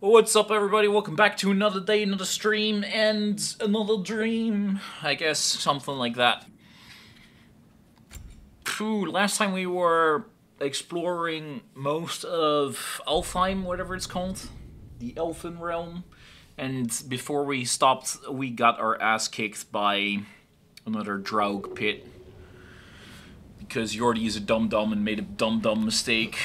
What's up, everybody? Welcome back to another day, another stream, and another dream. I guess something like that. Phew, last time we were exploring most of Alfheim, whatever it's called, the Elfin Realm, and before we stopped, we got our ass kicked by another Draug pit. Because Joordy is a dum-dum and made a dum-dum mistake.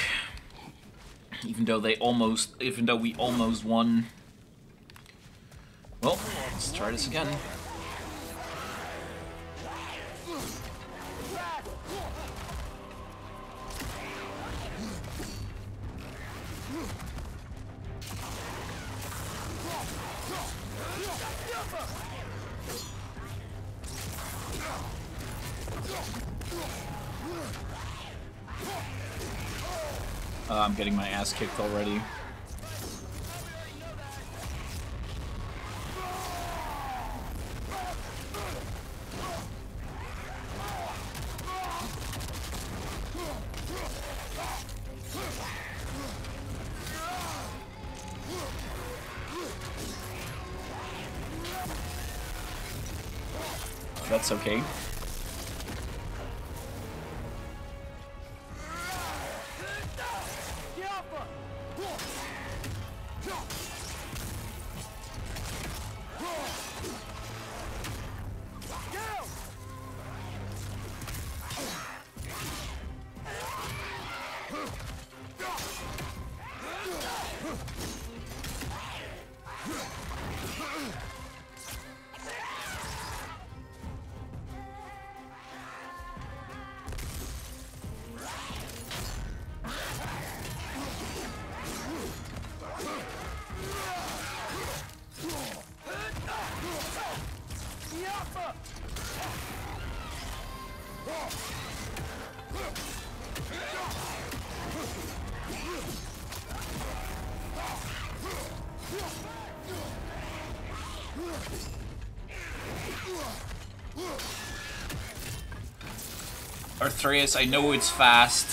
Even though we almost won. Well, let's try this again. I'm getting my ass kicked already. That's okay. Atreus, I know it's fast.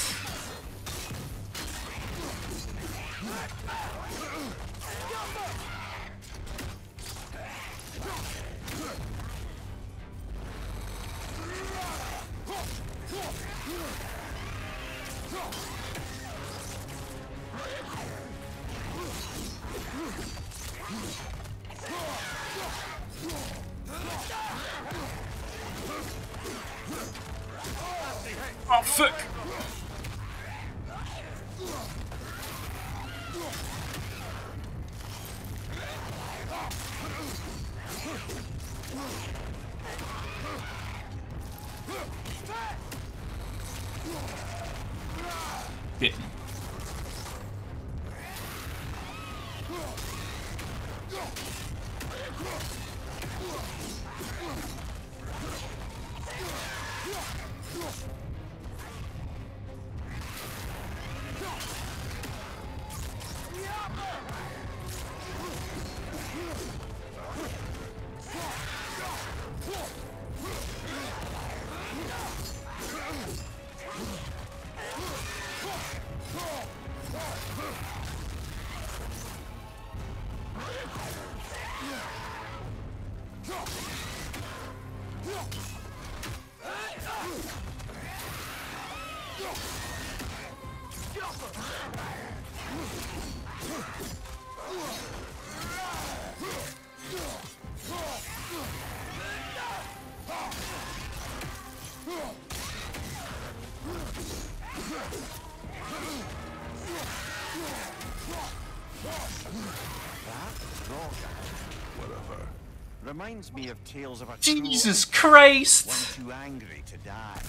Reminds me of tales of a Jesus Christ! One too angry to die.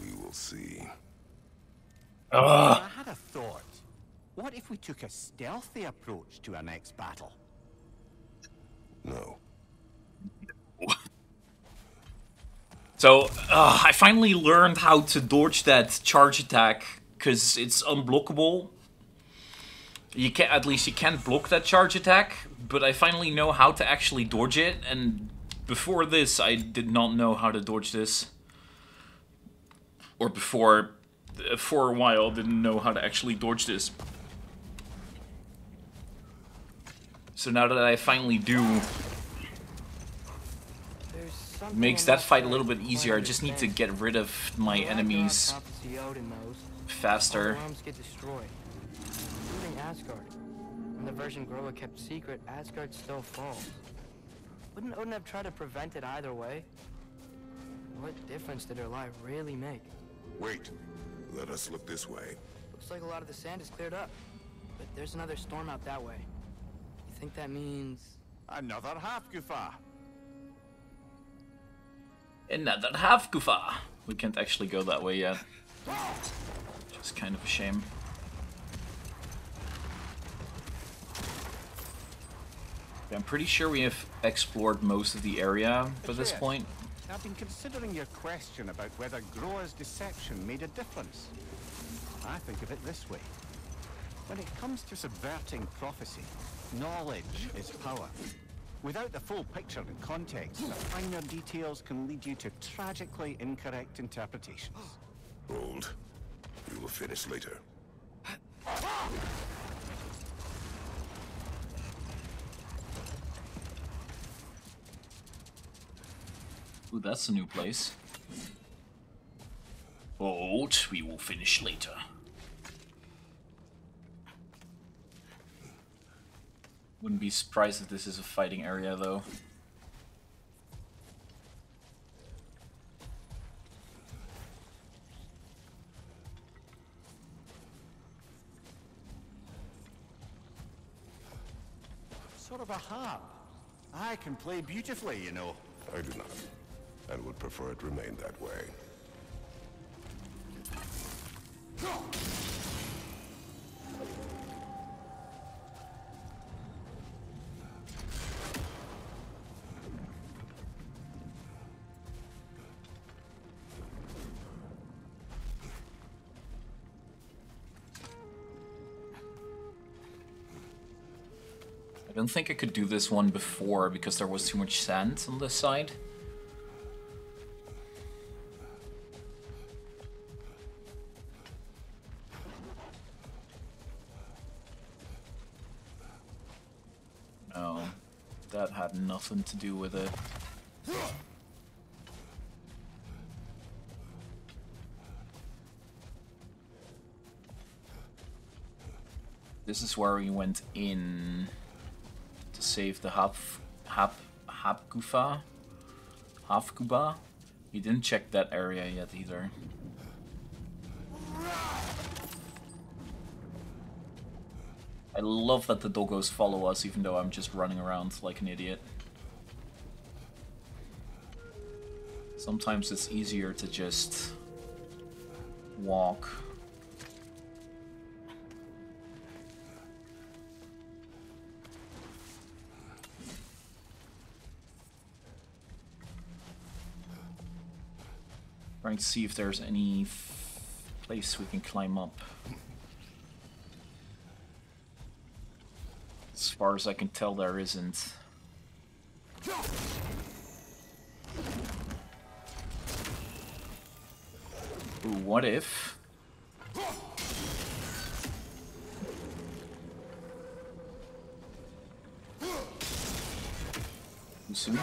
We will see. I had a thought. What if we took a stealthy approach to our next battle? No. So, I finally learned how to dodge that charge attack because it's unblockable. You can at least you can't block that charge attack, but I finally know how to actually dodge it, and before this I did not know how to dodge this. Or before for a while didn't know how to actually dodge this. So now that I finally do, makes that fight a little bit easier. I just need to get rid of my enemies faster. When the version Groa kept secret, Asgard still falls. Wouldn't Odin have tried to prevent it either way? What difference did her lie really make? Wait, let us look this way. Looks like a lot of the sand is cleared up, but there's another storm out that way. You think that means... another Hafgufa! Another Hafgufa! We can't actually go that way yet. Which is kind of a shame. I'm pretty sure we have explored most of the area by this point. I've been considering your question about whether Groa's deception made a difference. I think of it this way. When it comes to subverting prophecy, knowledge is power. Without the full picture and context, minor details can lead you to tragically incorrect interpretations. Bold. We will finish later. Ooh, that's a new place. Boat, we will finish later. Wouldn't be surprised if this is a fighting area, though. Sort of a harp. I can play beautifully, you know. I do not. And would prefer it remain that way. I don't think I could do this one before because there was too much sand on this side. Nothing to do with it. This is where we went in to save the Hafgufa. We didn't check that area yet either. I love that the doggos follow us even though I'm just running around like an idiot. Sometimes it's easier to just walk. Trying to see if there's any place we can climb up. As far as I can tell, there isn't. What if? You see me?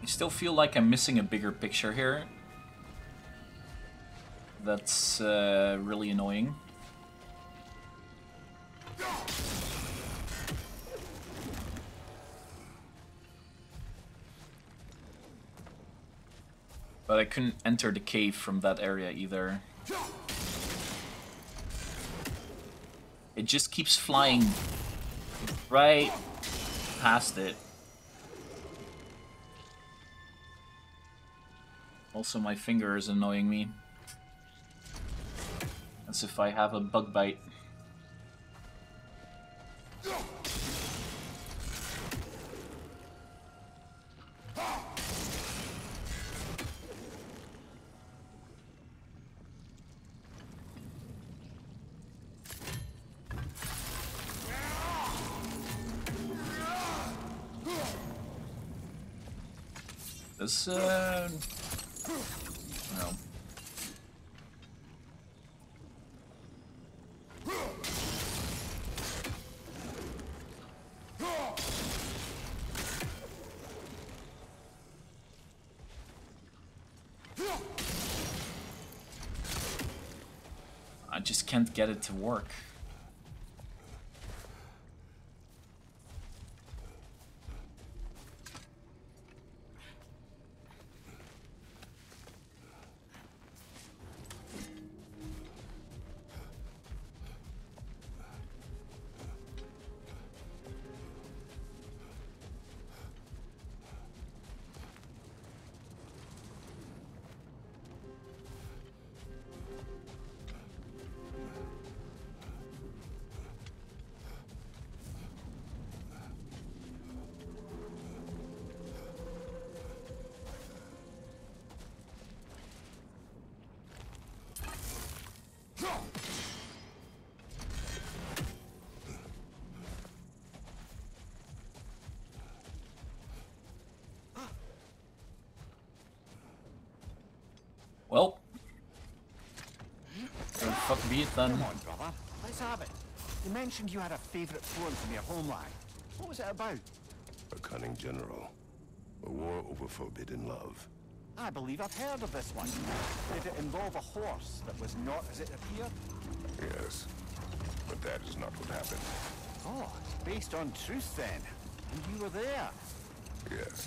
I still feel like I'm missing a bigger picture here. That's really annoying. But I couldn't enter the cave from that area either. It just keeps flying right past it. Also, my finger is annoying me. As if I have a bug bite. This, no. I just can't get it to work. Well, where the fuck be it then? Come on, brother. Let's have it. You mentioned you had a favourite poem from your homeland. What was it about? A cunning general. A war over forbidden love. I believe I've heard of this one. Did it involve a horse that was not as it appeared? Yes, but that is not what happened. Oh, it's based on truth then. And you were there? Yes.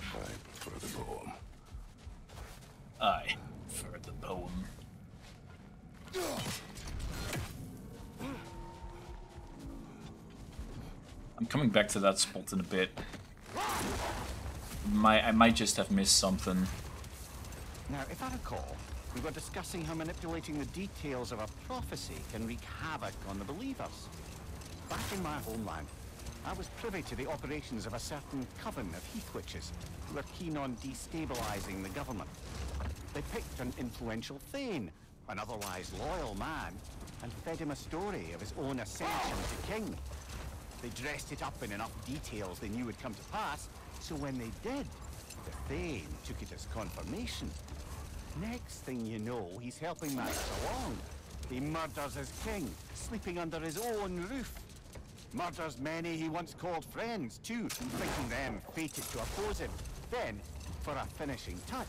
I prefer the poem. I prefer the poem. I'm coming back to that spot in a bit. I might just have missed something. Now, if I recall, we were discussing how manipulating the details of a prophecy can wreak havoc on the believers. Back in my homeland, I was privy to the operations of a certain coven of heath witches who were keen on destabilizing the government. They picked an influential Thane, an otherwise loyal man, and fed him a story of his own ascension to king. They dressed it up in enough details they knew would come to pass, so when they did, the Thane took it as confirmation. Next thing you know, he's helping matters along. He murders his king, sleeping under his own roof. Murders many he once called friends, too, thinking them fated to oppose him. Then, for a finishing touch,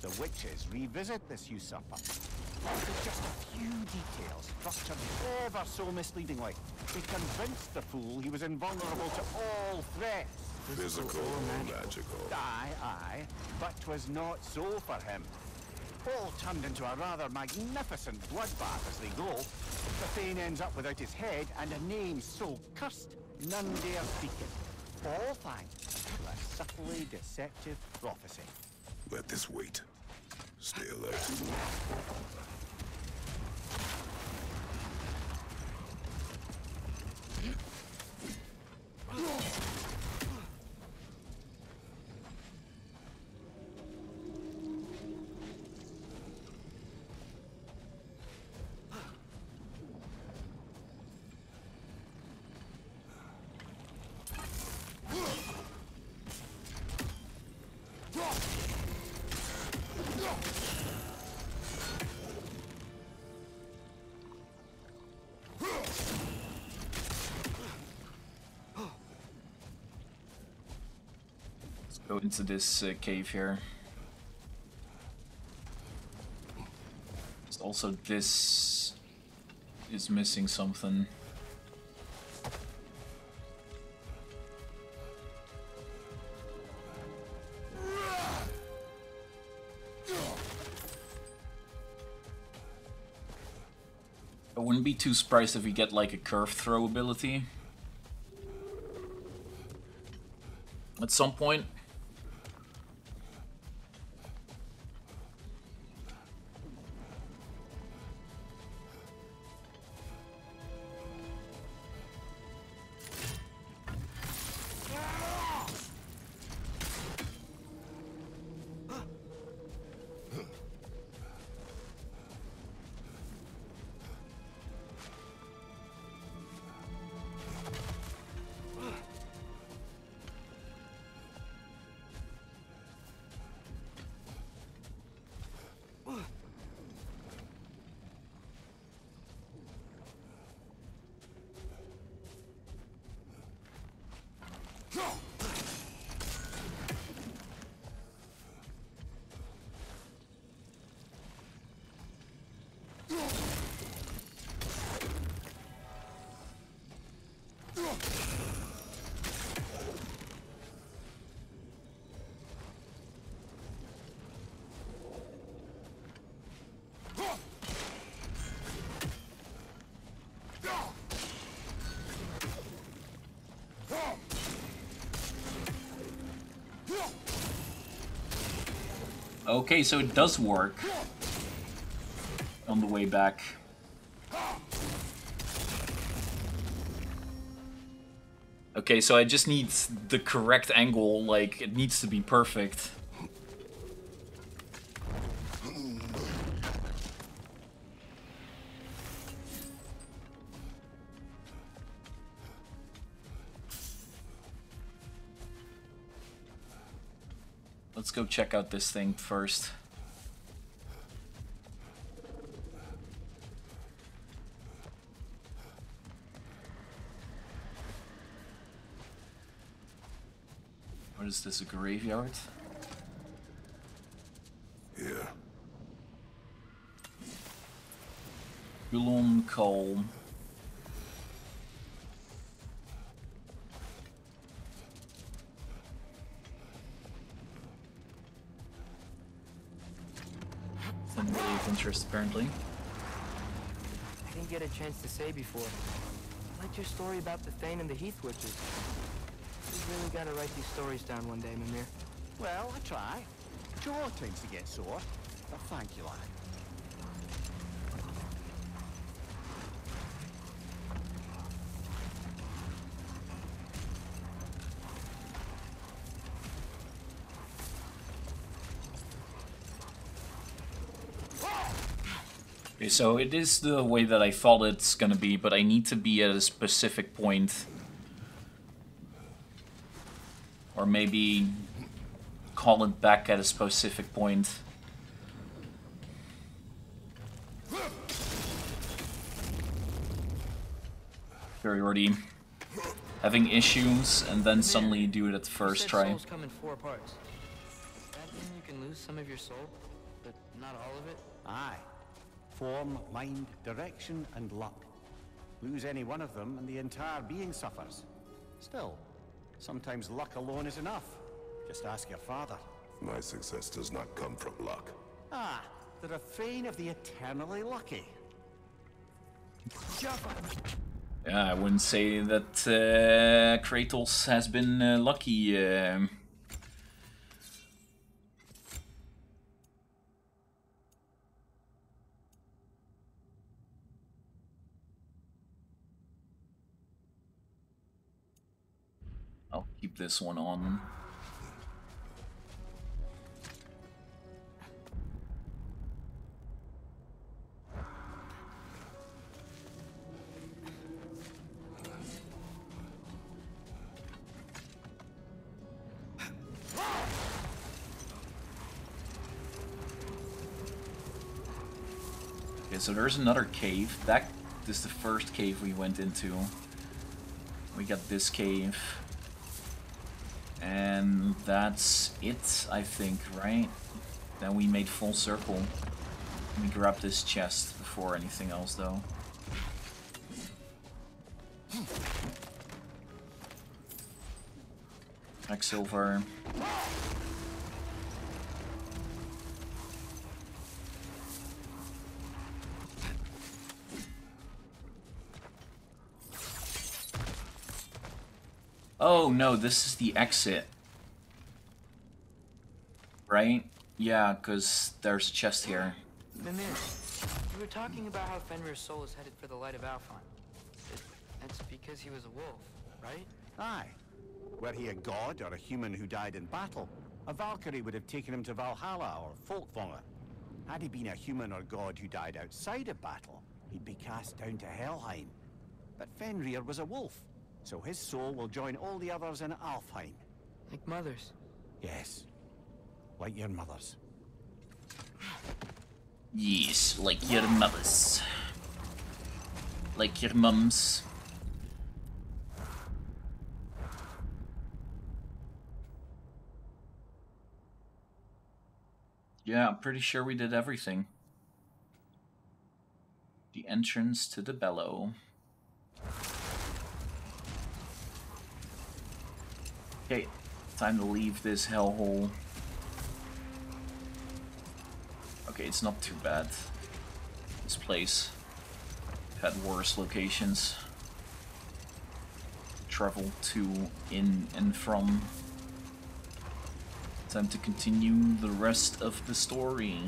the witches revisit this usurper. With just a few details, structured ever so misleadingly, they convinced the fool he was invulnerable to all threats. Physical or magical. Aye, but 'twas not so for him. All turned into a rather magnificent bloodbath as they go. The Thane ends up without his head and a name so cursed, none dare speak it. All thanks to a subtly deceptive prophecy. Let this wait. Stay alert. go into this cave here. Also, this is missing something. I wouldn't be too surprised if we get like a curve throw ability at some point. Okay, so it does work on the way back. Okay, so I just need the correct angle, like, it needs to be perfect. Let's go check out this thing first. What is this, a graveyard? Yeah. Gulum Coal. Apparently. I didn't get a chance to say before. I liked your story about the Thane and the Heath Witches. You really gotta write these stories down one day, Mimir. Well, I try. Joel tends to get sore, but thank you, lad. So it is the way that I thought it's gonna be, but I need to be at a specific point. Or maybe call it back at a specific point. Superiority. Having issues, and then suddenly you do it at the first try. Souls come in 4 parts. Does that mean you can lose some of your soul, but not all of it? Aye. Form, mind, direction, and luck. Lose any one of them, and the entire being suffers. Still, sometimes luck alone is enough. Just ask your father. My success does not come from luck. Ah, the refrain of the eternally lucky. Yeah, I wouldn't say that Kratos has been lucky. I'll keep this one on. Okay, so there's another cave. That is the first cave we went into. We got this cave. And that's it, I think, right? Then we made full circle. Let me grab this chest before anything else, though. Quicksilver. Oh no, this is the exit. Right? Yeah, because there's a chest here. Mimir, you were talking about how Fenrir's soul is headed for the light of Alfheim. That's because he was a wolf, right? Aye. Were he a god or a human who died in battle, a Valkyrie would have taken him to Valhalla or Folkvangr. Had he been a human or god who died outside of battle, he'd be cast down to Helheim. But Fenrir was a wolf, so his soul will join all the others in Alfheim. Like mothers? Yes. Like your mothers. Yes, like your mothers. Like your mums. Yeah, I'm pretty sure we did everything. The entrance to the bellow. Okay, time to leave this hellhole. Okay, it's not too bad. This place had worse locations to travel to, in and from. Time to continue the rest of the story.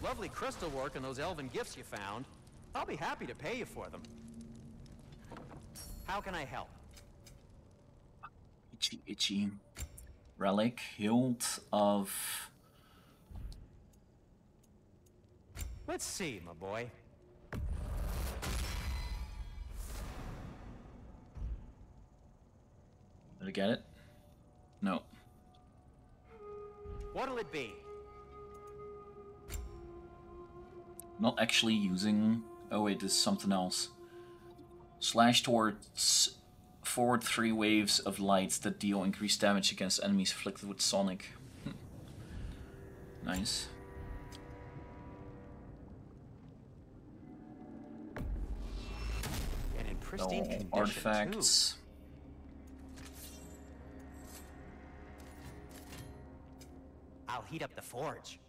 Lovely crystal work and those elven gifts you found. I'll be happy to pay you for them. How can I help? Itchy. Relic, hilt of... Let's see, my boy. Did I get it? No. What'll it be? Not actually using... Oh wait, this is something else. Slash towards forward 3 waves of light that deal increased damage against enemies afflicted with sonic. Nice. And in pristine condition, artifacts. Too. I'll heat up the forge.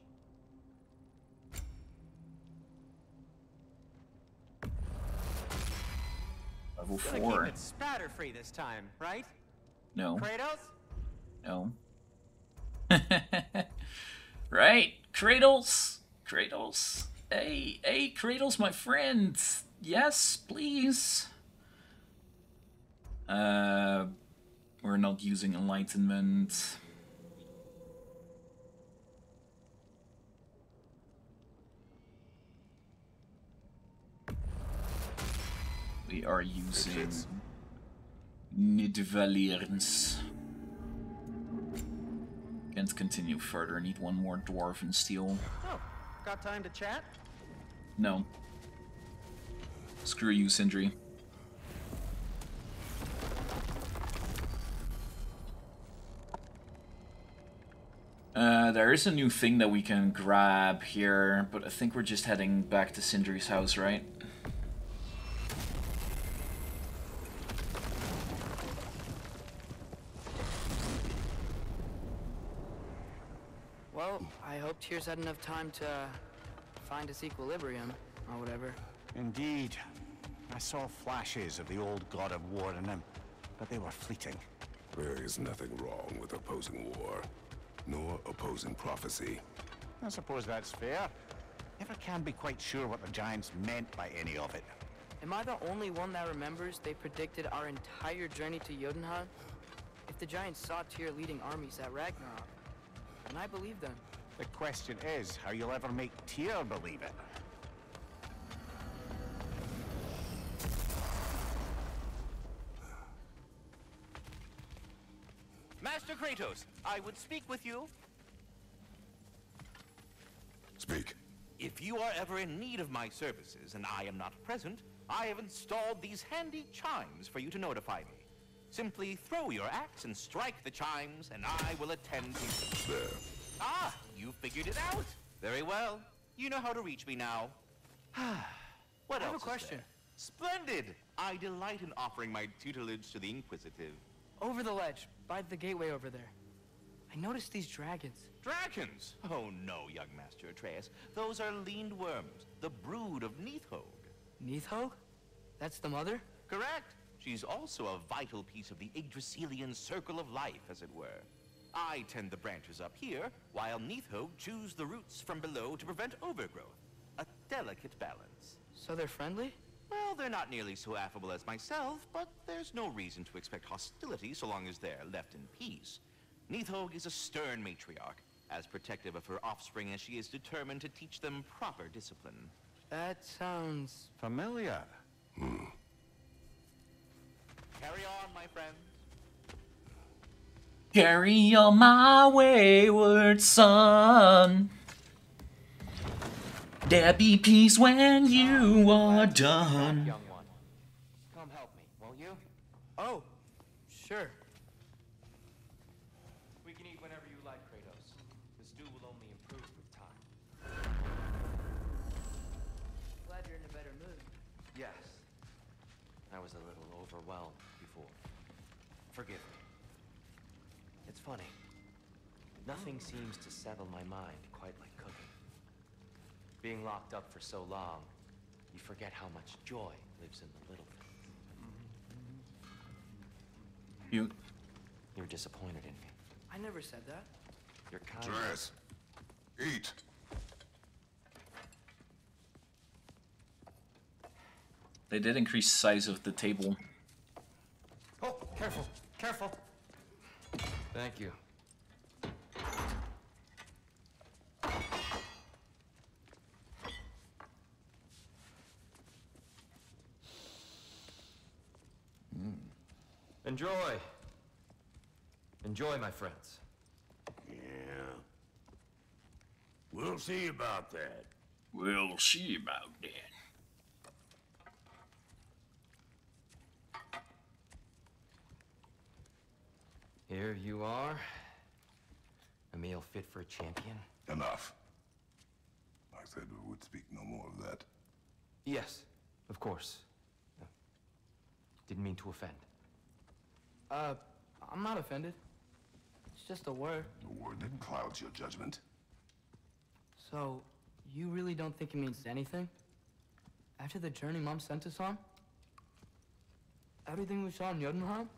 Level 4. Keep it spatter free this time, right? No. Kratos? No. Right? Kratos. Hey, Kratos, my friend. Yes, please. We're not using enlightenment. We are using Nidhogg. Can't continue further. Need one more dwarven steel. Oh, got time to chat? No. Screw you, Sindri. There is a new thing that we can grab here, but I think we're just heading back to Sindri's house, right? Tears had enough time to find its equilibrium, or whatever. Indeed. I saw flashes of the old God of War in him, but they were fleeting. There is nothing wrong with opposing war, nor opposing prophecy. I suppose that's fair. Never can be quite sure what the Giants meant by any of it. Am I the only one that remembers they predicted our entire journey to Jotunheim? If the Giants saw Tyr leading armies at Ragnarök, and I believed them. The question is how you'll ever make Tyr believe it. Master Kratos, I would speak with you. Speak. If you are ever in need of my services and I am not present, I have installed these handy chimes for you to notify me. Simply throw your axe and strike the chimes, and I will attend to you. There. Ah, you figured it out. Very well. You know how to reach me now. What else? I have a question. Splendid! I delight in offering my tutelage to the inquisitive. Over the ledge, by the gateway over there. I noticed these dragons. Dragons? Oh no, young Master Atreus. Those are leaned worms, the brood of Nidhogg. Nidhogg? That's the mother? Correct. She's also a vital piece of the Yggdrasilian circle of life, as it were. I tend the branches up here, while Nidhogg chews the roots from below to prevent overgrowth. A delicate balance. So they're friendly? Well, they're not nearly so affable as myself, but there's no reason to expect hostility so long as they're left in peace. Nidhogg is a stern matriarch, as protective of her offspring as she is determined to teach them proper discipline. That sounds familiar. Carry on, my friend. Carry on, my wayward son. There be peace when you are done. Young one. Come help me, won't you? Oh, sure. We can eat whenever you like, Kratos. The stew will only improve with time. Glad you're in a better mood. Yes. I was a little overwhelmed before. Forgive me. It's funny. Nothing seems to settle my mind quite like cooking. Being locked up for so long, you forget how much joy lives in the little things. You're disappointed in me. I never said that. You're kind. Dress. Eat. They did increase size of the table. Oh, careful, careful. Thank you. Enjoy. Enjoy, my friends. Yeah. We'll see about that. We'll see about that. Here you are. A meal fit for a champion. Enough. I said we would speak no more of that. Yes, of course. No. Didn't mean to offend. I'm not offended. It's just a word. The word that clouds your judgment. So, you really don't think it means anything? After the journey Mom sent us on? Everything we saw in Jotunheim?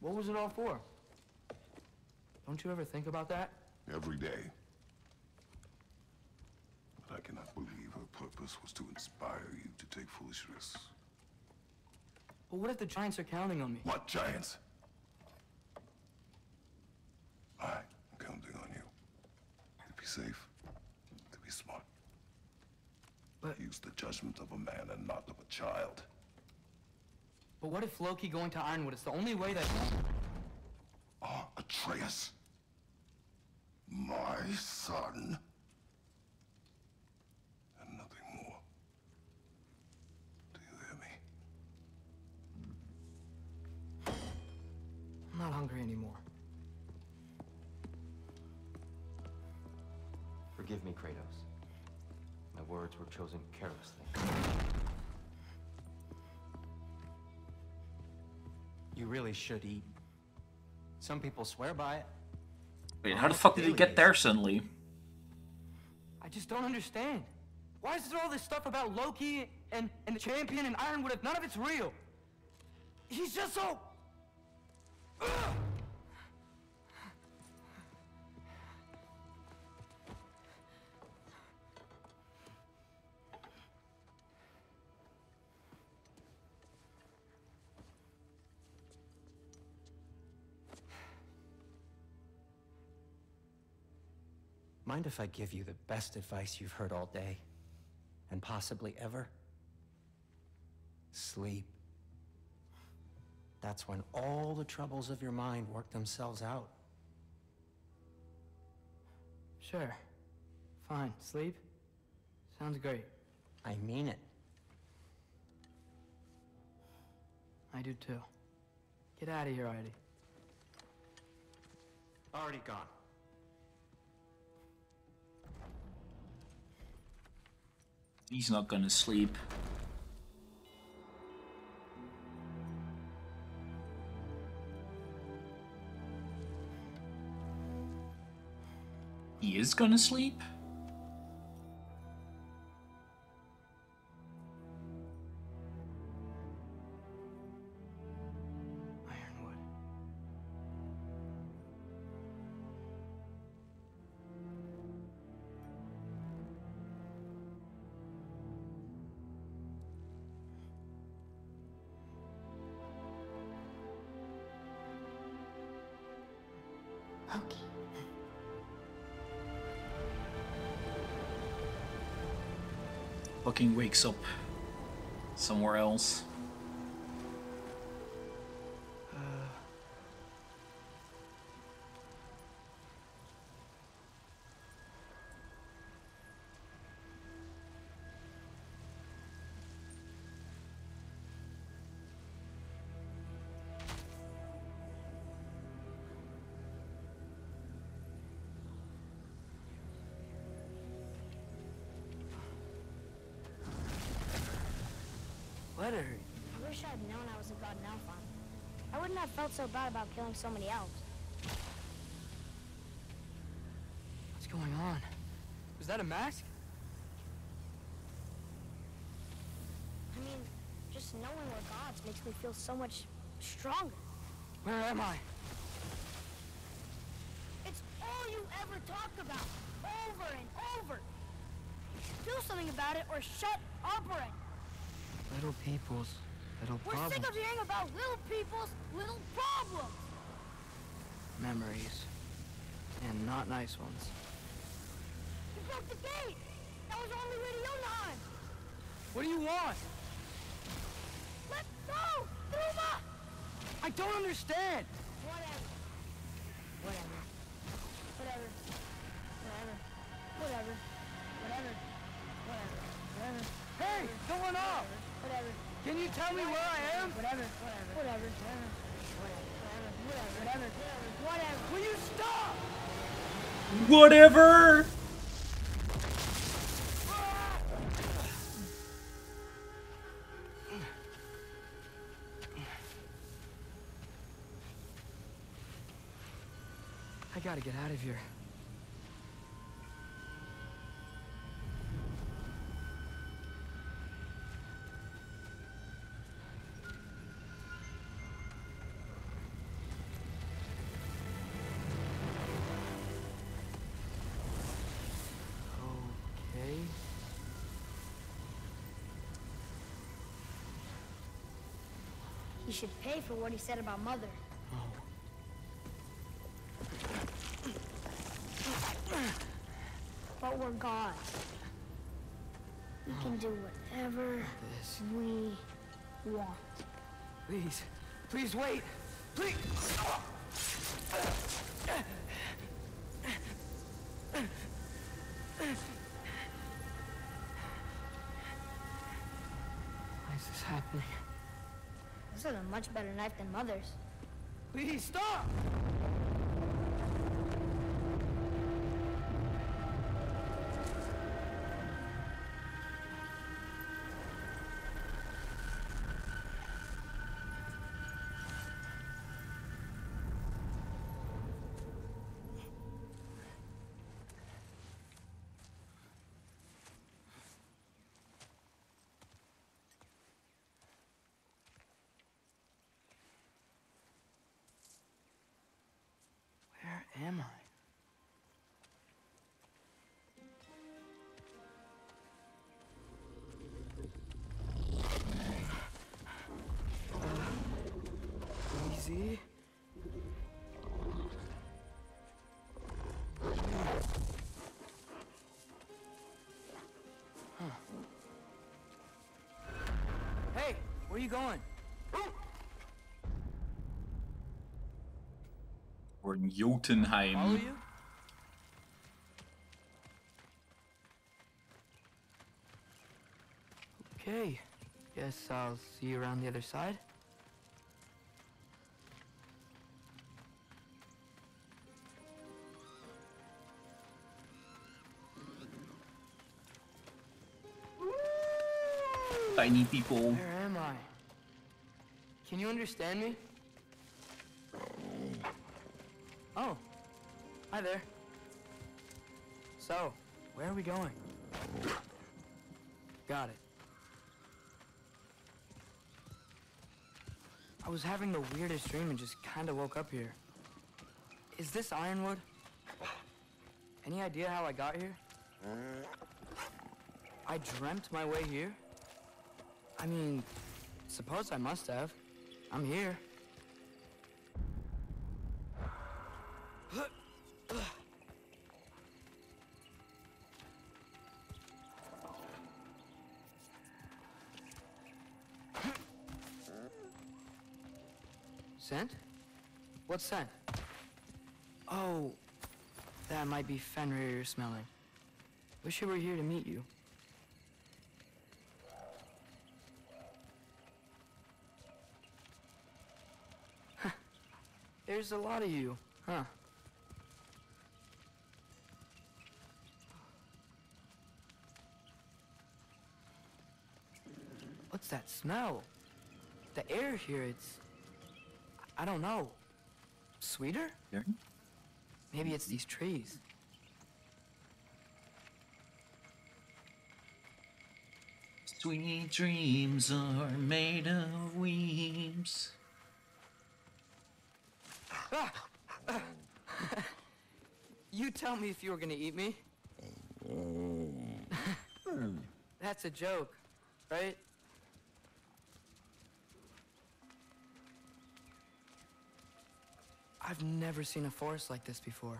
What was it all for? Don't you ever think about that? Every day. But I cannot believe her purpose was to inspire you to take foolish risks. But what if the giants are counting on me? What giants? I am counting on you. To be safe, to be smart. But use the judgment of a man and not of a child. But what if Loki going to Ironwood is the only way that... Ah, Atreus. My son. I'm not hungry anymore. Forgive me, Kratos. My words were chosen carelessly. You really should eat. Some people swear by it. Wait, how the fuck did you get there suddenly? I just don't understand. Why is there all this stuff about Loki and the champion and Ironwood if none of it's real? He's just so... Mind if I give you the best advice you've heard all day, and possibly ever? Sleep. That's when all the troubles of your mind work themselves out. Sure. Fine. Sleep? Sounds great. I mean it. I do too. Get out of here already. Already gone. He's not gonna sleep. He is gonna sleep? Wakes up somewhere else. I wish I'd known I was a god in Alfheim. I wouldn't have felt so bad about killing so many elves. What's going on? Was that a mask? I mean, just knowing we're gods makes me feel so much stronger. Where am I? It's all you ever talk about, over and over. Do something about it or shut up already. Little peoples, little problems. We're sick of hearing about little peoples, little problems. Memories. And not nice ones. You broke the gate! That was the only way to Jotunheim! What do you want? Let go! Thuma! I don't understand! Whatever. Hey! Going off! Can you tell me where I am? Whatever. Will you stop? Whatever. I gotta get out of here. He should pay for what he said about Mother. Oh. But we're gods. We can do whatever we want. Please, please wait. Please. Why is this happening? This is a much better knife than Mother's. Please stop! Am I? Easy. Huh. Hey, where are you going? We're in Jotunheim. Okay, guess I'll see you around the other side. Tiny people. Where am I? Can you understand me? Oh, hi there. So, where are we going? Got it. I was having the weirdest dream and just kind of woke up here. Is this Ironwood? Any idea how I got here? I dreamt my way here? I mean, suppose I must have. I'm here. Scent? What scent? Oh, that might be Fenrir you're smelling. Wish you were here to meet you. There's a lot of you, huh? What's that smell? The air here, it's... I don't know. Sweeter? Yeah. Maybe it's these trees. Sweet dreams are made of weaves. Ah! You tell me if you were gonna eat me. That's a joke, right? I've never seen a forest like this before.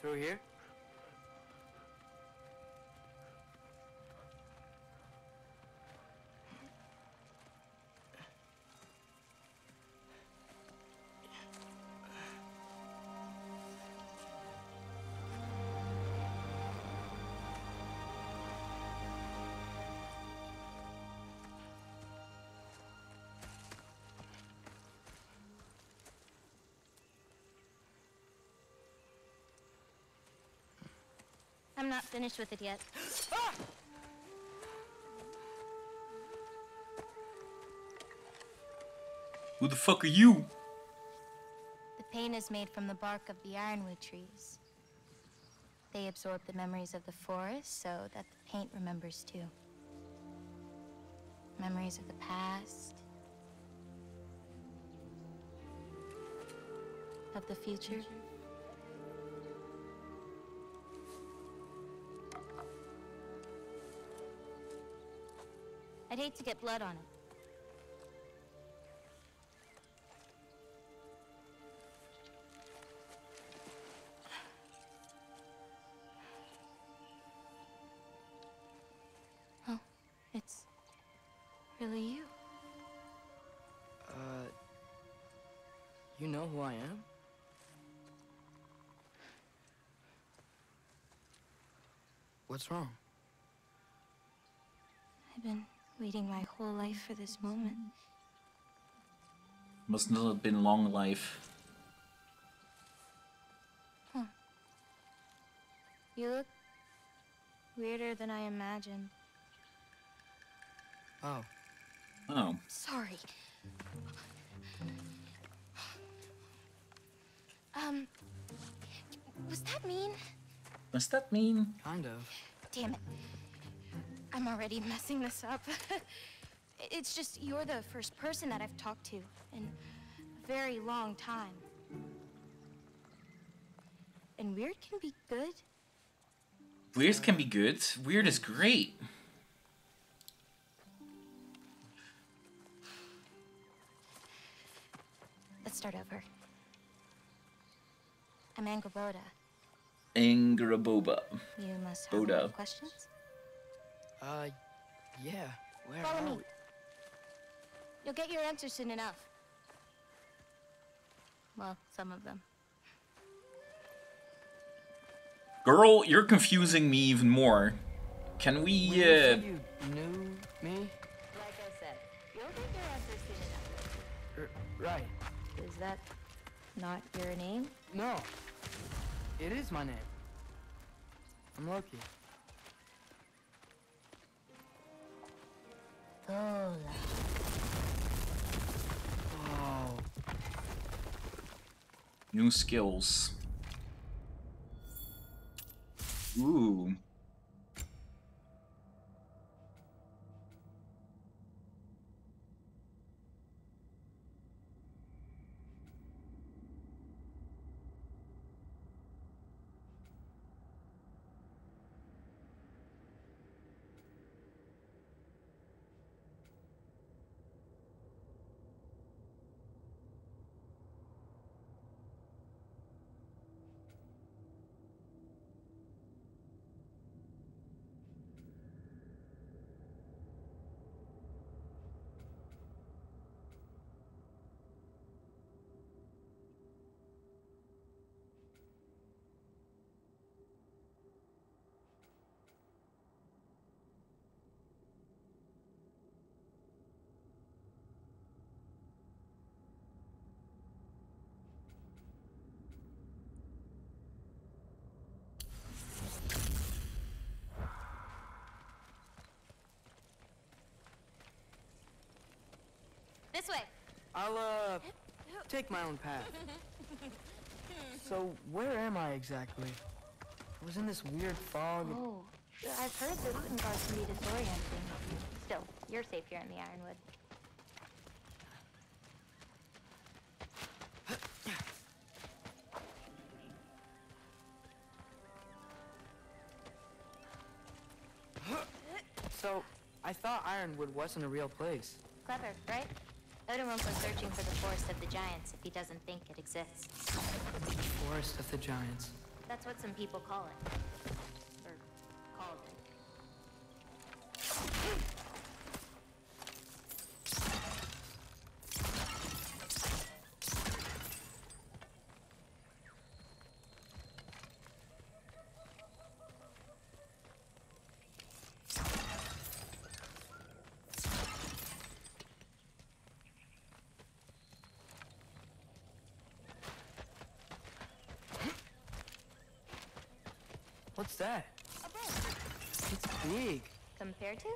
Through here? I'm not finished with it yet. Ah! Who the fuck are you? The paint is made from the bark of the ironwood trees. They absorb the memories of the forest so that the paint remembers too. Memories of the past. Of the future. I'd hate to get blood on it. Oh, it's really you. You know who I am? What's wrong? I've been... waiting my whole life for this moment. Must not have been long life. Huh. You look... weirder than I imagined. Oh. Oh. Sorry. Was that mean? Was that mean? Kind of. Damn it. I'm already messing this up. It's just you're the first person that I've talked to in a very long time. And weird can be good. Weird can be good. Weird is great. Let's start over. I'm Angrboda. Angrboda. You must have questions? Yeah. Where Follow me. You'll get your answers soon enough. Well, some of them. Girl, you're confusing me even more. Can we, you knew me? Like I said, you'll get your answers soon enough. Right. Is that not your name? No. It is my name. I'm Loki. Oh. Wow. New skills. Ooh. This way. I'll, take my own path. So, where am I exactly? I was in this weird fog. Oh, I've heard that Folkvangr can be disorienting. Still, you're safe here in the Ironwood. So, I thought Ironwood wasn't a real place. Clever, right? Odin won't go searching for the Forest of the Giants if he doesn't think it exists. Forest of the Giants. That's what some people call it. Or called it. What's that? It's big. Compared to?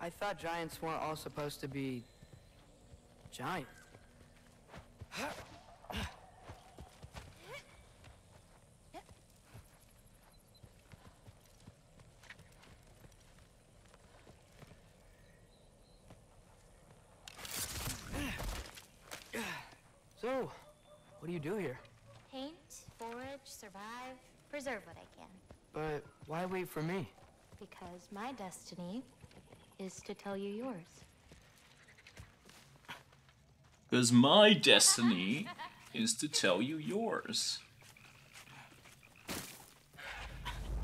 I thought giants weren't all supposed to be giant. So, what do you do here? Paint, forage, survive, preserve what I can. But why wait for me? Because my destiny is to tell you yours. Because my destiny is to tell you yours.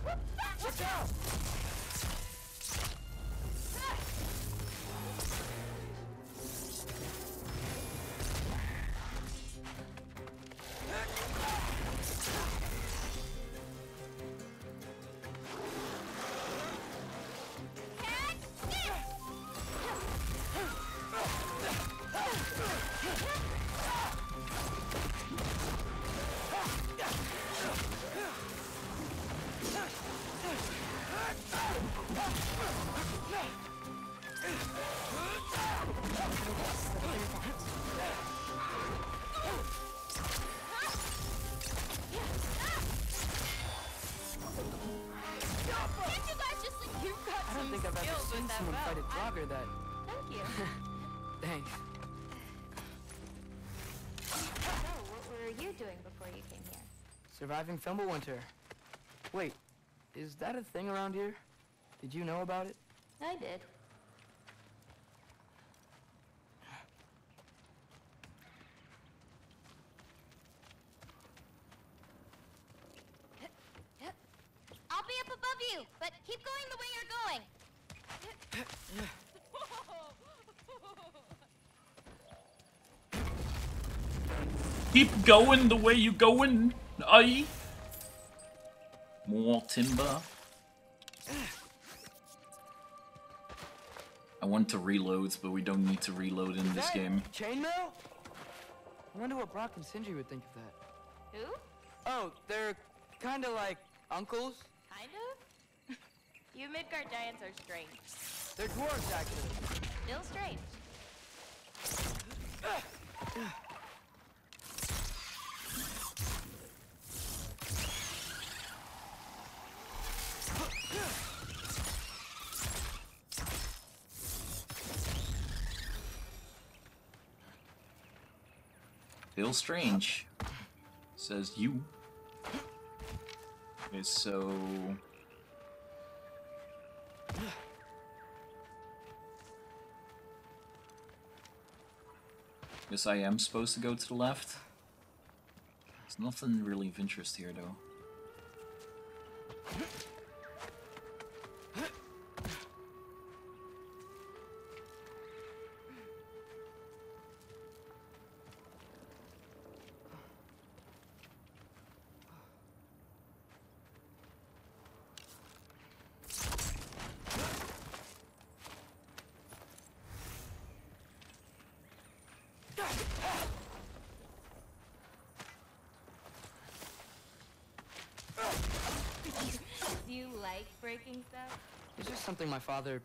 Watch out! Surviving Fimblewinter. Wait, is that a thing around here? Did you know about it? I did. I'll be up above you, but keep going the way you're going. Keep going the way you're going, aye? More timber. I want to reload, but we don't need to reload in this game. Chainmail? I wonder what Brock and Sindri would think of that. Who? Oh, they're kinda like uncles. Kinda? You Midgard giants are strange. They're dwarves, actually. Still strange. Still strange, says you. Okay, so... guess I am supposed to go to the left. There's nothing really of interest here, though. Something my father...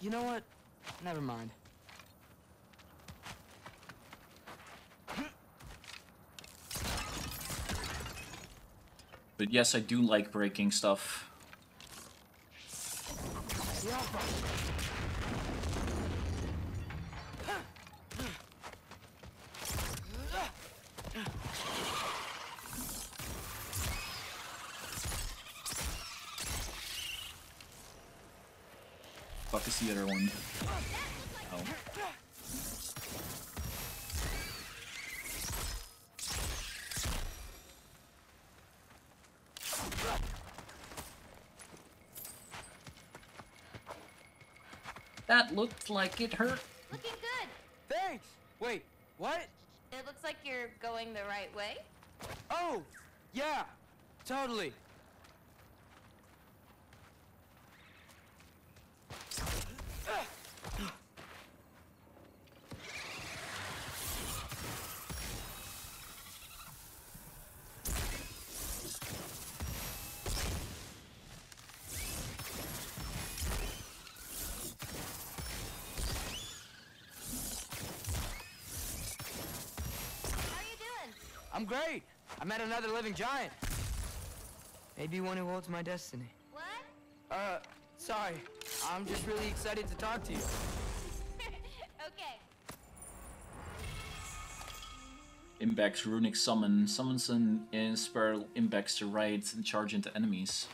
You know what? Never mind. But yes, I do like breaking stuff. Yeah. The other one. Oh. That looked like it hurt. Looking good. Thanks. Wait, what? It looks like you're going the right way. Oh, yeah, totally. Great! I met another living giant. Maybe one who holds my destiny. What? Sorry. I'm just really excited to talk to you. Okay. Imbects runic summon. Summons an inspire imbects to ride and charge into enemies.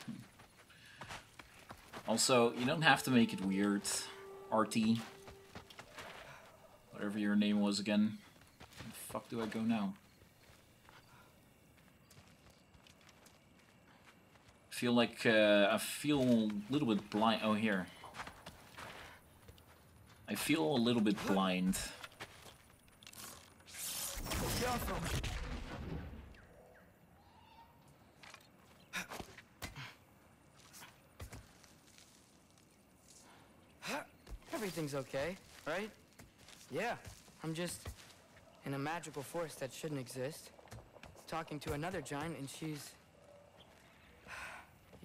Also, you don't have to make it weird. Artie. Whatever your name was again. Where the fuck do I go now? Feel like I feel a little bit blind. Oh, here. I feel a little bit blind. Everything's okay, right? Yeah, I'm just in a magical force that shouldn't exist. Talking to another giant, and she's.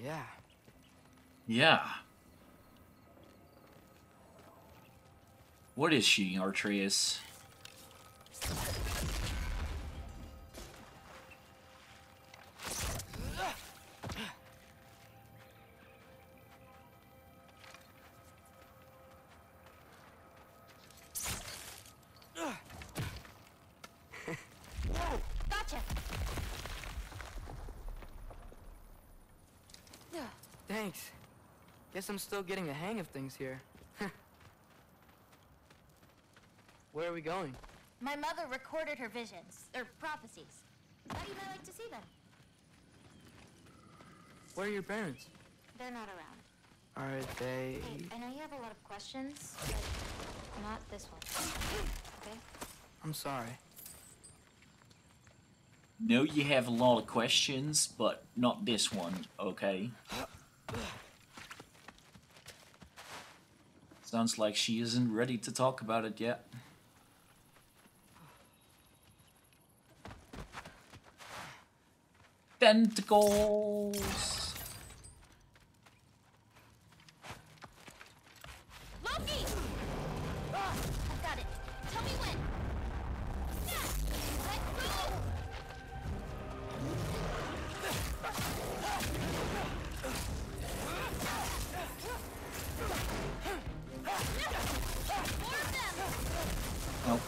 Yeah. Yeah. What is she, Atreus? I'm still getting the hang of things here. Where are we going? My mother recorded her visions, or prophecies. Thought you might like to see them. Where are your parents? They're not around. Are they? Hey, I know you have a lot of questions, but not this one. Okay? I'm sorry. No, you have a lot of questions, but not this one, okay? Sounds like she isn't ready to talk about it yet. Tentacles! Loki! Ah, I've got it. Tell me when. Yeah. Let go! More of them! Oh.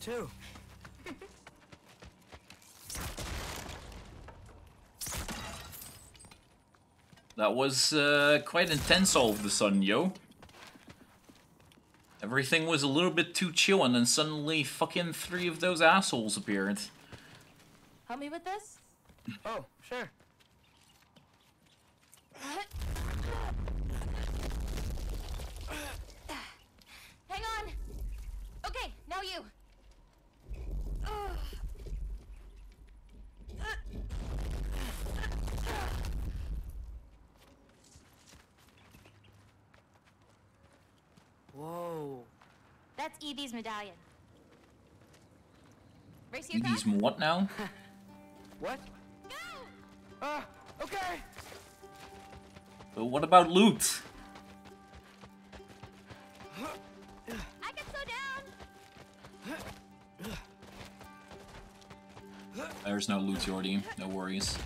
Too. That was quite intense all of a sudden, yo. Everything was a little bit too chill, and then suddenly fucking 3 of those assholes appeared. Help me with this? Oh, sure. Hang on! Okay, now you! Whoa. That's Edie's medallion. Edie's what now? What? Go! Okay. But what about loot? I can slow down. There's no loot, Joordy. No worries.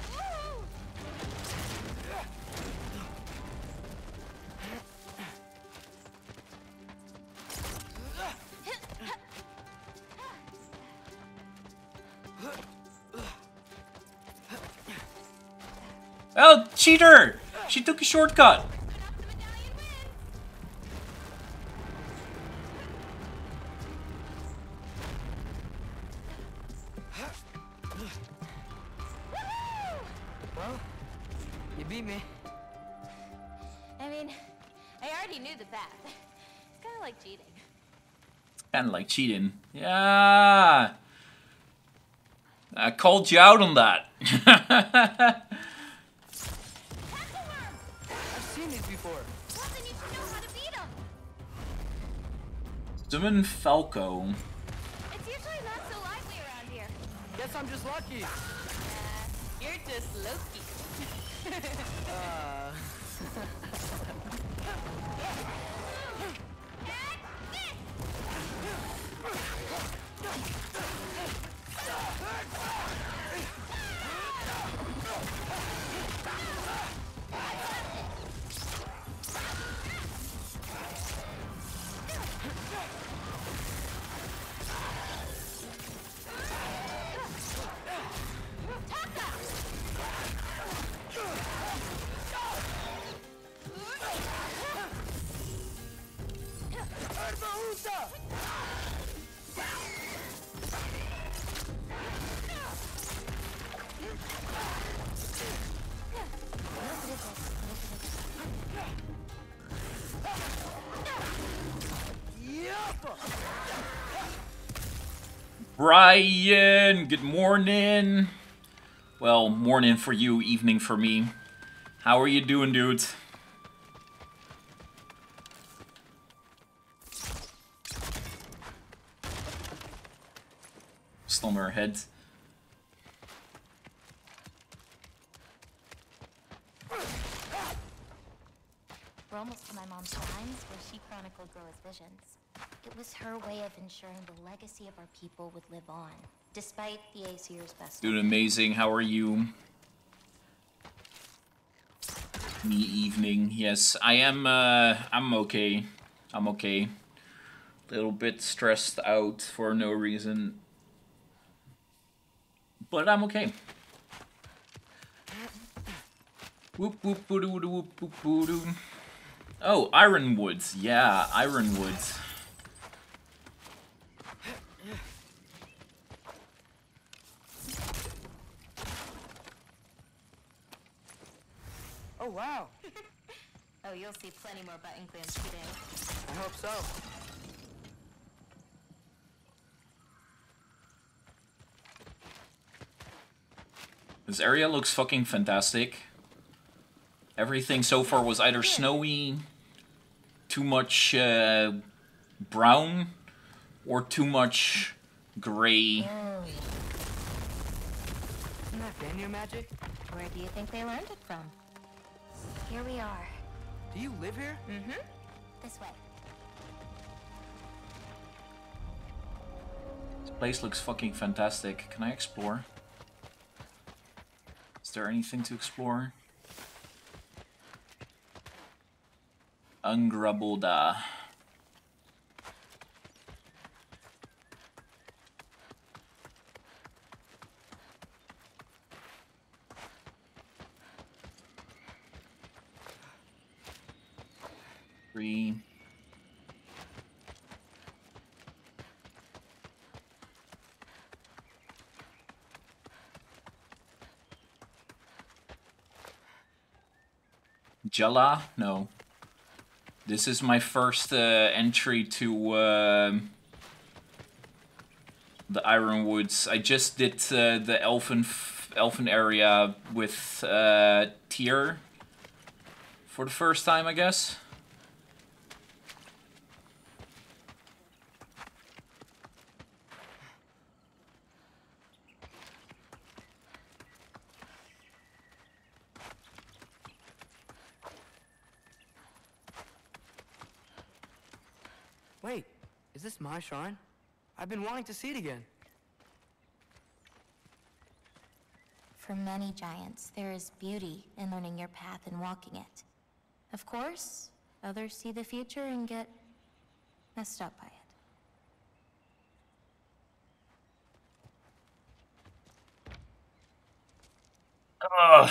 Oh, cheater! She took a shortcut! Well, you beat me. I mean, I already knew the path. It's kinda like cheating. Yeah! I called you out on that. Summon Falco. It's usually not so lively around here. Guess I'm just lucky. You're just Loki. Yep. Brian, good morning. Well, morning for you, evening for me. How are you doing, dude? Stomp her head. We're almost to my mom's times where she chronicled Groa's visions. It was her way of ensuring the legacy of our people would live on, despite the Aesir's best. Dude, amazing. How are you? Me evening. Yes, I am, I'm okay. I'm okay. Little bit stressed out for no reason. But I'm okay. Whoop, whoop, whoop, whoop, whoop, whoop, whoop. Oh, Ironwood. Yeah, Ironwood. Oh, wow. Oh, you'll see plenty more button clamps today. I hope so. This area looks fucking fantastic. Everything so far was either snowy, too much brown, or too much gray. Oh. Isn't that Vanir magic? Where do you think they learned it from? Here we are. Do you live here? Mm-hmm. This way. This place looks fucking fantastic. Can I explore? Is there anything to explore? Angrboda. Three. Yala? No. This is my first entry to the Ironwoods. I just did the elfin area with Tyr for the first time, I guess. Is this my shrine? I've been wanting to see it again. For many giants, there is beauty in learning your path and walking it. Of course, others see the future and get messed up by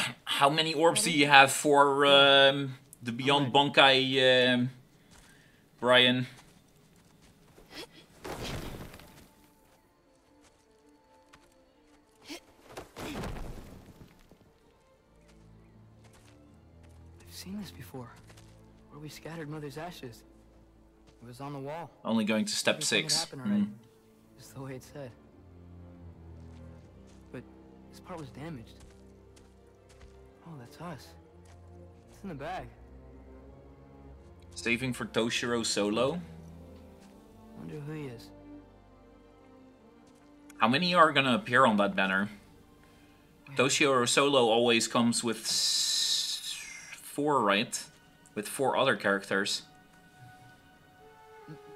it. How many orbs do you have for the Beyond Bankai, Brian? Seen this before, where we scattered Mother's ashes. It was on the wall. Only going to step 6. Just the way it said. But this part was damaged. Oh, that's us. It's in the bag. Saving for Toshiro Solo. Wonder who he is. How many are gonna appear on that banner? Toshiro Solo always comes with 4, right? With 4 other characters.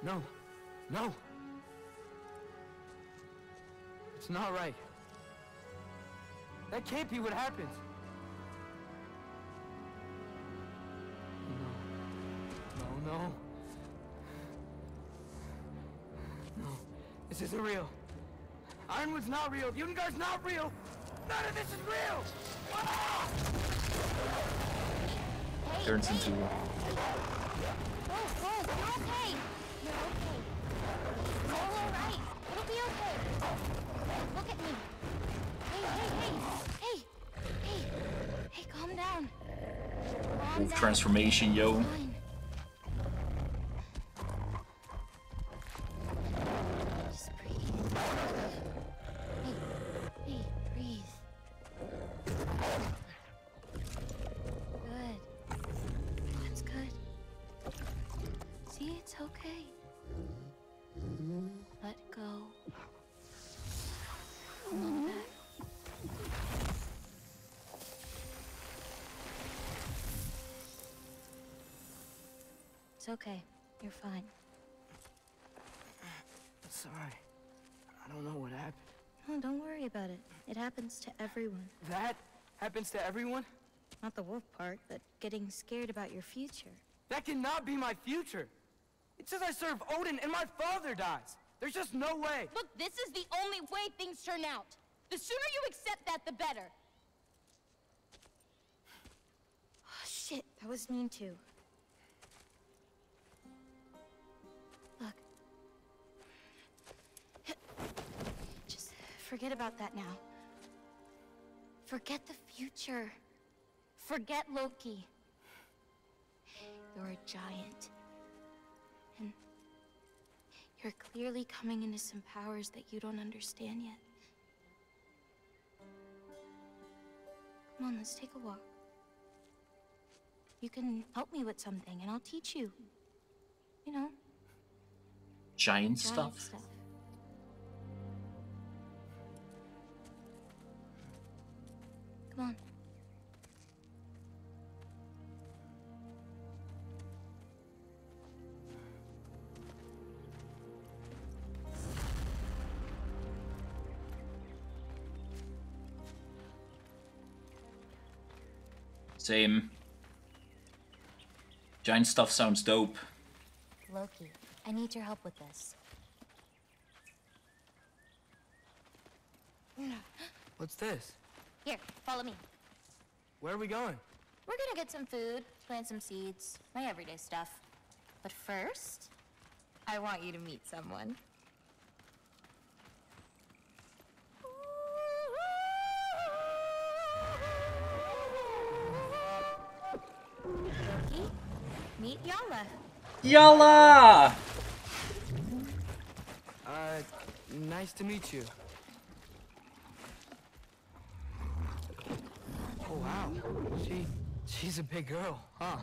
No. No. It's not right. That can't be what happens. No. No, no. No. This isn't real. Ironwood's not real. Jungard's not real. None of this is real! Ah! Turns into one. Oh, you're okay. You're okay. It's all right. It'll be okay. Look at me. Hey, calm down. Calm down. Transformation, yo. It's okay. You're fine. It's all right. I don't know what happened. Oh, don't worry about it. It happens to everyone. That happens to everyone? Not the wolf part, but getting scared about your future. That cannot be my future! It says I serve Odin and my father dies! There's just no way! Look, this is the only way things turn out! The sooner you accept that, the better! Oh, shit, that was mean too. Look. Just forget about that now. Forget the future. Forget Loki. You're a giant. And you're clearly coming into some powers that you don't understand yet. Come on, let's take a walk. You can help me with something, and I'll teach you. You know? Giant stuff. Come on. Same. Giant stuff sounds dope. Loki, I need your help with this. What's this? Here, follow me. Where are we going? We're gonna get some food, plant some seeds, my everyday stuff. But first, I want you to meet someone. Meet Yala. Yala! Nice to meet you. Oh wow, she's a big girl, huh?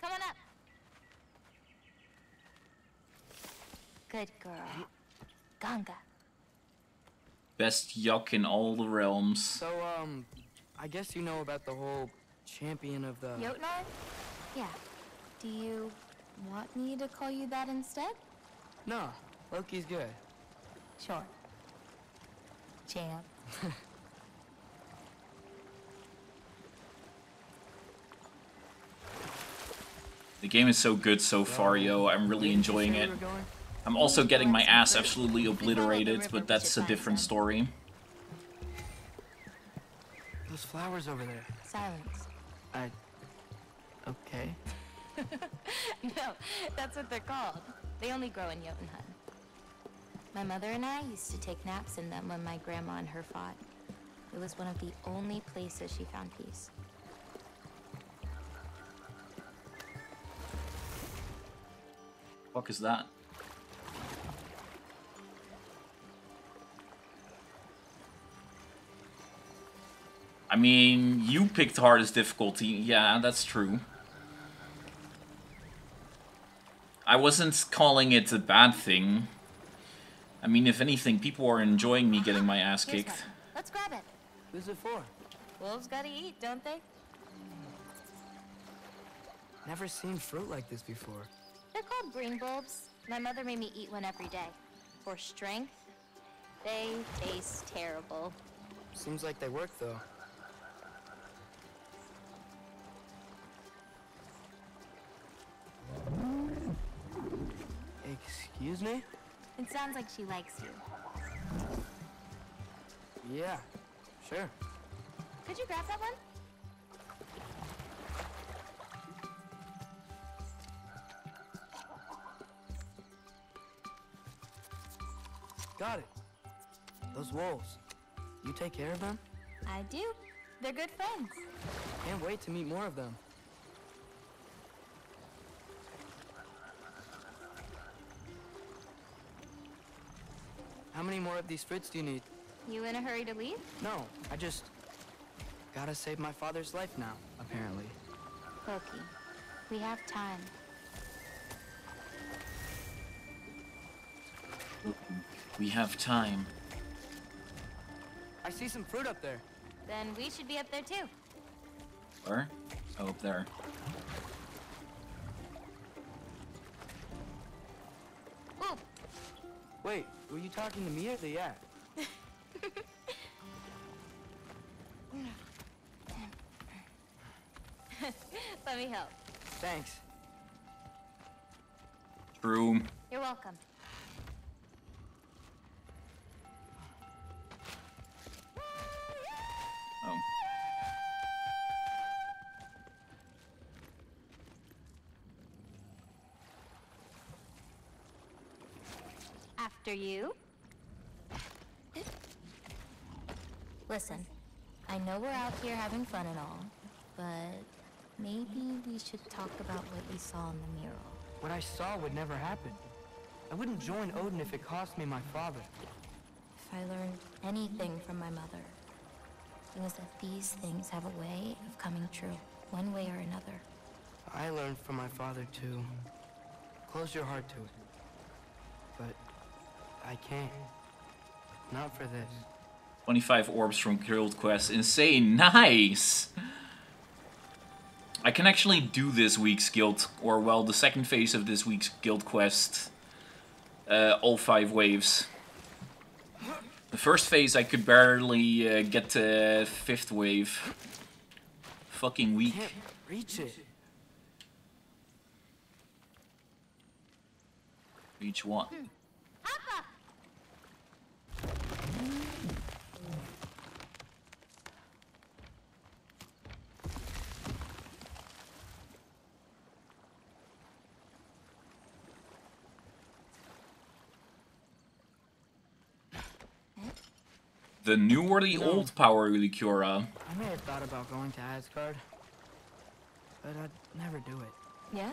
Come on up. Good girl. Best yuck in all the realms. So, I guess you know about the whole champion of the... Jotunheim? Yeah. Do you want me to call you that instead? No, Loki's good. Sure. Champ. The game is so good so far, yo. I'm really enjoying it. I'm also getting my ass absolutely obliterated, but that's a different story. Those flowers over there. Silence. Okay. No, that's what they're called. They only grow in Jotunheim. My mother and I used to take naps in them when my grandma and her fought. It was one of the only places she found peace. Fuck is that? I mean, you picked hardest difficulty. Yeah, that's true. I wasn't calling it a bad thing. I mean, if anything, people are enjoying me getting my ass kicked. Let's grab it. Who's it for? Wolves gotta eat, don't they? Never seen fruit like this before. They're called green bulbs. My mother made me eat one every day. For strength, they taste terrible. Seems like they work, though. Excuse me? It sounds like she likes you. Yeah, sure. Could you grab that one? Got it. Those wolves. You take care of them? I do. They're good friends. Can't wait to meet more of them. How many more of these fruits do you need? You in a hurry to leave? No, I just... gotta save my father's life now, apparently. Loki, we have time. We have time. I see some fruit up there. Then we should be up there too. Where? Oh, up there. Whoa. Wait, were you talking to me or the yak? Let me help. Thanks. True. You're welcome. Oh. After you. Listen, I know we're out here having fun and all, but maybe we should talk about what we saw in the mural. What I saw would never happen. I wouldn't join Odin if it cost me my father. If I learned anything from my mother, it was that these things have a way of coming true, one way or another. I learned from my father too. Close your heart to it. But I can't. Not for this. 25 orbs from Guild Quest. Insane. Nice! I can actually do this week's guild, or well, the second phase of this week's guild quest. All 5 waves. The first phase I could barely get the 5th wave. Fucking weak. Can't reach it. Reach one. The new or the old power, Ulicura? I may have thought about going to Asgard, but I'd never do it. Yeah?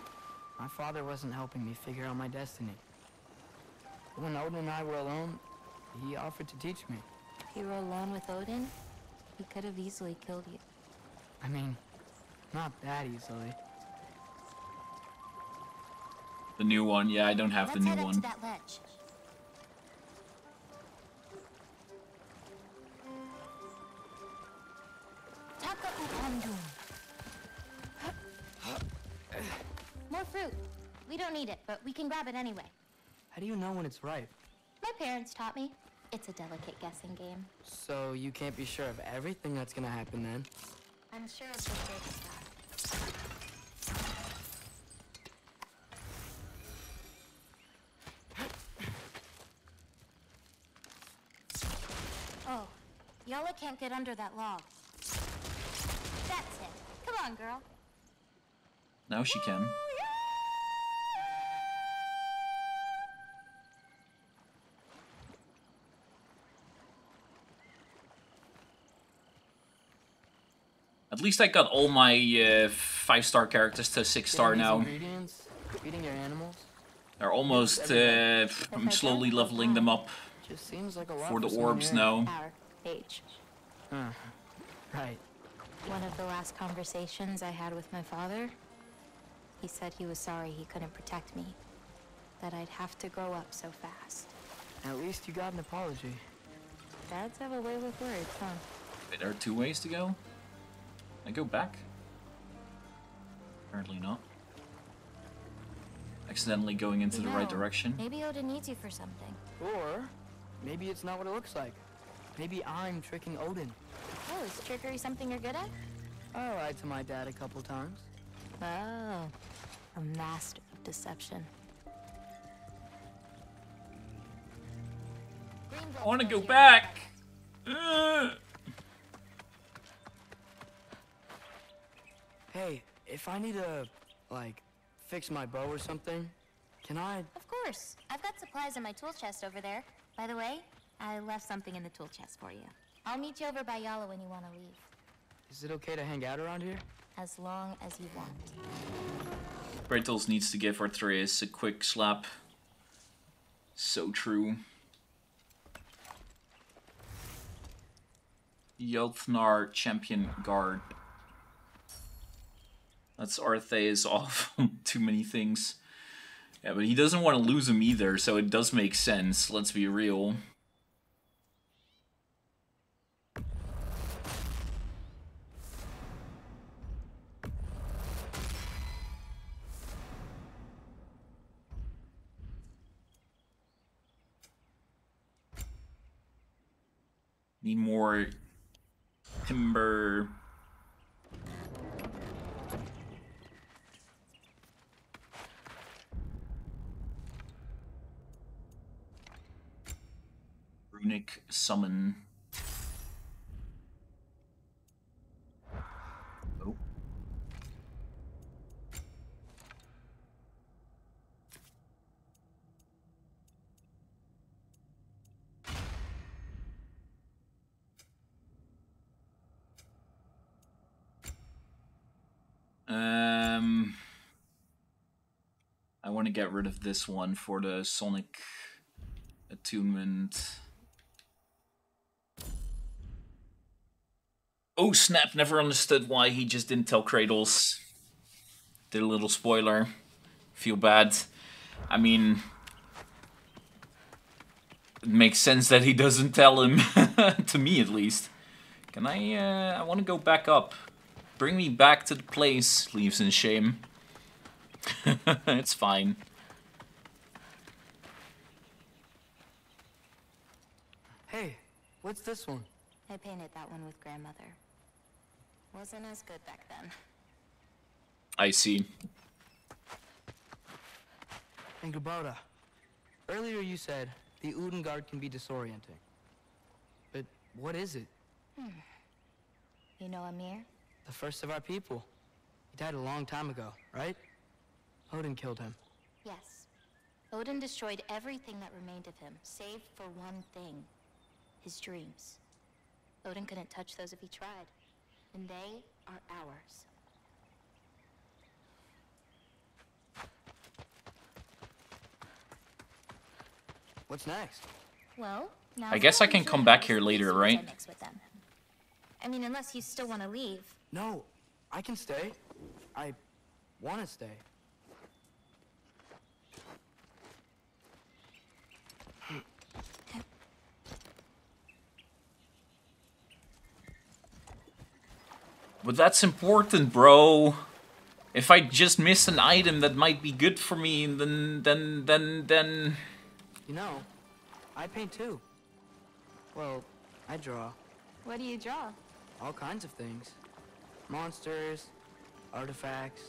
My father wasn't helping me figure out my destiny. When Odin and I were alone, he offered to teach me. If you were alone with Odin, he could have easily killed you. I mean, not that easily. The new one? Yeah, I don't have the new one. Let's head up to that ledge. More fruit. We don't need it, but we can grab it anyway. How do you know when it's ripe? My parents taught me. It's a delicate guessing game. So you can't be sure of everything that's gonna happen then? I'm sure it's a good start. Oh, Yala can't get under that log. That's it. Come on, girl. Now she can. At least I got all my 5-star characters to 6-star now. Feeding your animals. They're almost slowly leveling them up. Just seems like a lot for the orbs now. Right. One of the last conversations I had with my father, he said he was sorry he couldn't protect me, that I'd have to grow up so fast. At least you got an apology. Dads have a way with words, huh? Wait, there are 2 ways to go? I go back? Apparently not. Accidentally going into the right direction. Maybe Odin needs you for something. Or maybe it's not what it looks like. Maybe I'm tricking Odin. Oh, is trickery something you're good at? I lied to my dad a couple times. Oh, a master of deception. I want to go back. Hey, if I need to, like, fix my bow or something, can I? Of course. I've got supplies in my tool chest over there. By the way, I left something in the tool chest for you. I'll meet you over by Yala when you want to leave. Is it okay to hang out around here? As long as you want. Kratos needs to give Atreus a quick slap. So true. Jotnar Champion Guard. That's Arthas off on too many things. Yeah, but he doesn't want to lose him either, so it does make sense, let's be real. Need more timber. Runic summon. Oh. I want to get rid of this one for the Sonic Attunement. Oh snap, never understood why he just didn't tell Kratos. Did a little spoiler. Feel bad. I mean, it makes sense that he doesn't tell him. To me, at least. Can I want to go back up. Bring me back to the place, leaves in shame. It's fine. Hey, what's this one? I painted that one with grandmother. Wasn't as good back then. I see. Angrboda, earlier you said the Odin guard can be disorienting. But what is it? You know Amir? The first of our people. He died a long time ago, right? Odin killed him. Yes. Odin destroyed everything that remained of him, save for one thing. His dreams. Odin couldn't touch those if he tried. And they are ours. What's next? Well, now I guess I can come back here later, right? With them. I mean, unless you still want to leave. No, I can stay. I want to stay. But that's important, bro. If I just miss an item that might be good for me, then... You know, I paint too. Well, I draw. What do you draw? All kinds of things. Monsters, artifacts,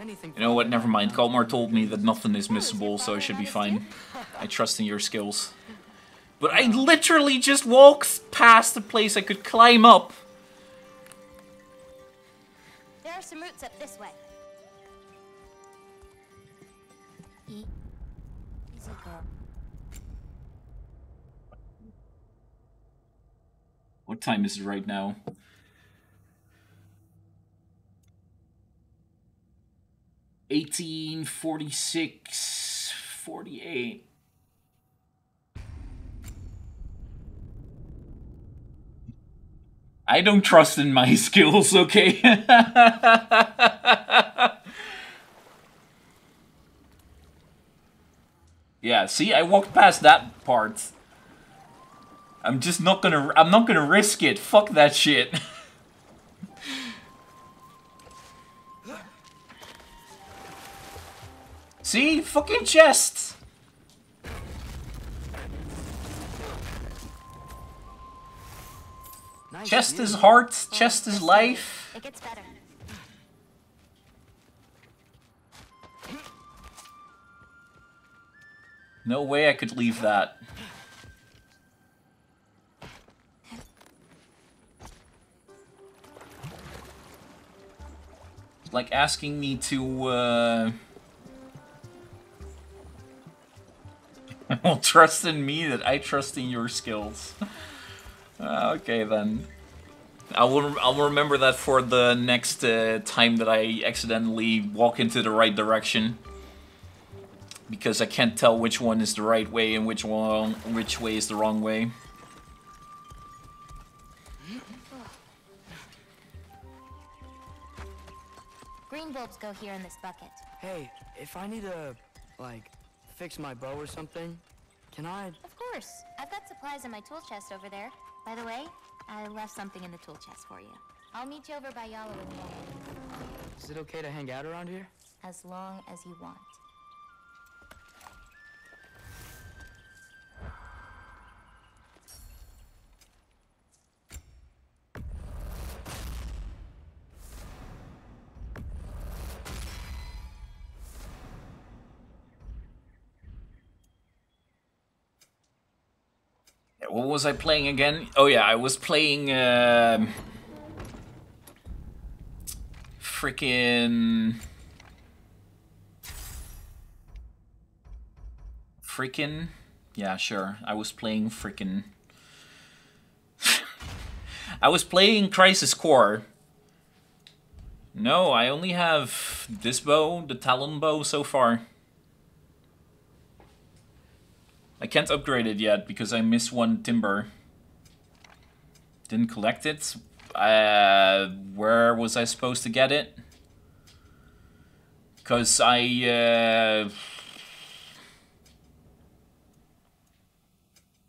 anything... You know what, never mind. Kalmar told me that nothing is missable, so I should be fine. I trust in your skills. But I literally just walked past a place I could climb up. Some roots up this way. Easy go. What time is it right now? (18:46:48). I don't trust in my skills, okay? Yeah, see, I walked past that part. I'm not gonna risk it. Fuck that shit. See? Fucking chests. Chest is heart, chest is life. It gets better. No way I could leave that. It's like asking me to, well, trust in me that I trust in your skills. Okay then, I'll remember that for the next time that I accidentally walk into the right direction, because I can't tell which one is the right way and which way is the wrong way. Green bulbs go here in this bucket. Hey, if I need to, like, fix my bow or something, can I? Of course, I've got supplies in my tool chest over there. By the way, I left something in the tool chest for you. I'll meet you over by Yala. Is it okay to hang out around here? As long as you want. What was I playing again? Oh yeah, I was playing freaking yeah, sure. I was playing freaking I was playing Crisis Core. No, I only have this bow, the Talon bow so far. I can't upgrade it yet because I missed one timber. Didn't collect it. Where was I supposed to get it? Because I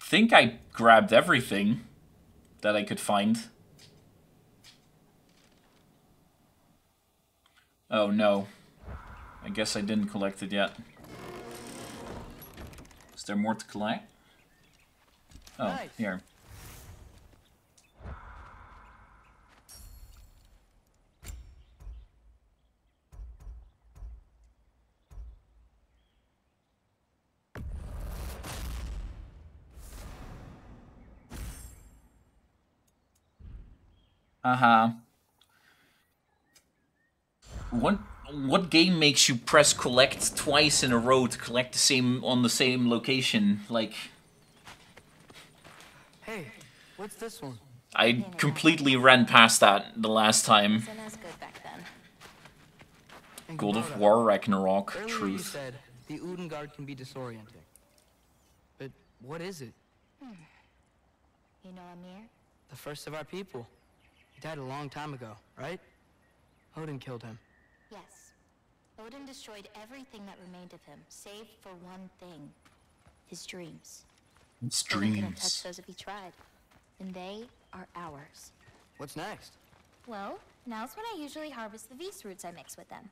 think I grabbed everything that I could find. Oh no, I guess I didn't collect it yet. Is there more to collect? Oh, nice. Here. What game makes you press collect twice in a row to collect the same on the same location? Like, hey, what's this one? I completely ran past that the last time. God of War, Ragnarök, Truth. You said the Odin guard can be disorienting. But what is it? You know Amir? The first of our people. He died a long time ago, right? Odin killed him. Yes. Odin destroyed everything that remained of him, save for one thing. His dreams. His dreams. He couldn't touch those if he tried. And they are ours. What's next? Well, now's when I usually harvest the V's roots I mix with them.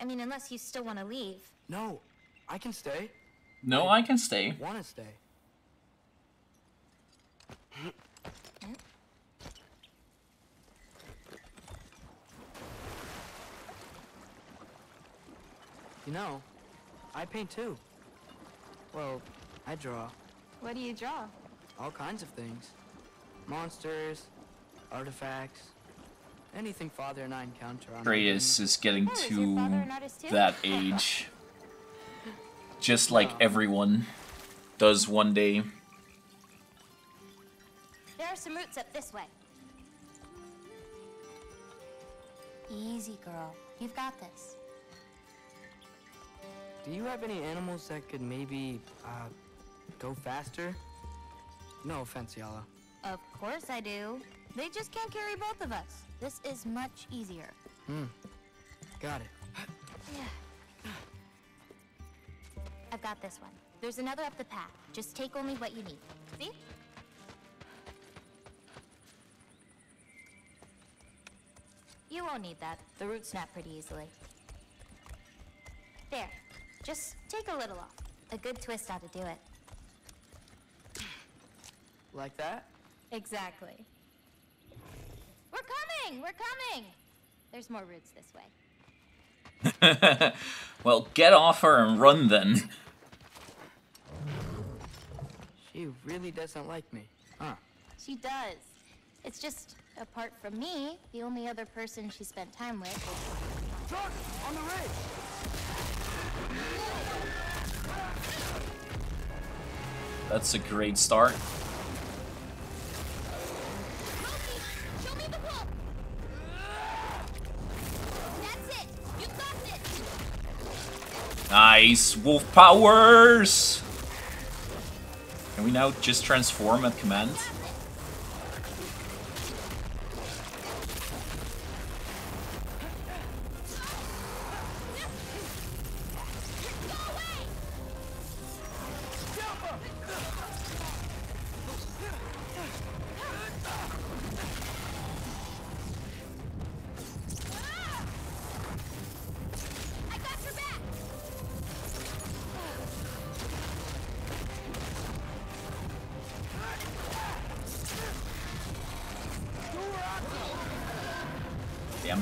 I mean, unless you still want to leave. No, I can stay. No, I can stay. I want to stay. You know, I paint too. Well, I draw. What do you draw? All kinds of things. Monsters, artifacts, anything Father and I encounter on Atreus is getting to that age. Just like everyone does one day. There are some roots up this way. Easy, girl. You've got this. Do you have any animals that could maybe, go faster? No offense, Yala. Of course I do. They just can't carry both of us. This is much easier. Hmm. Got it. Yeah. I've got this one. There's another up the path. Just take only what you need. See? You won't need that. The roots snap pretty easily. There. Just take a little off. A good twist ought to do it. Like that? Exactly. We're coming! We're coming! There's more roots this way. Well, get off her and run then. She really doesn't like me, huh? She does. It's just, apart from me, the only other person she spent time with. Truck on the ridge! That's a great start. Show me the pole. That's it. You got it. Nice wolf powers. Can we now just transform at command?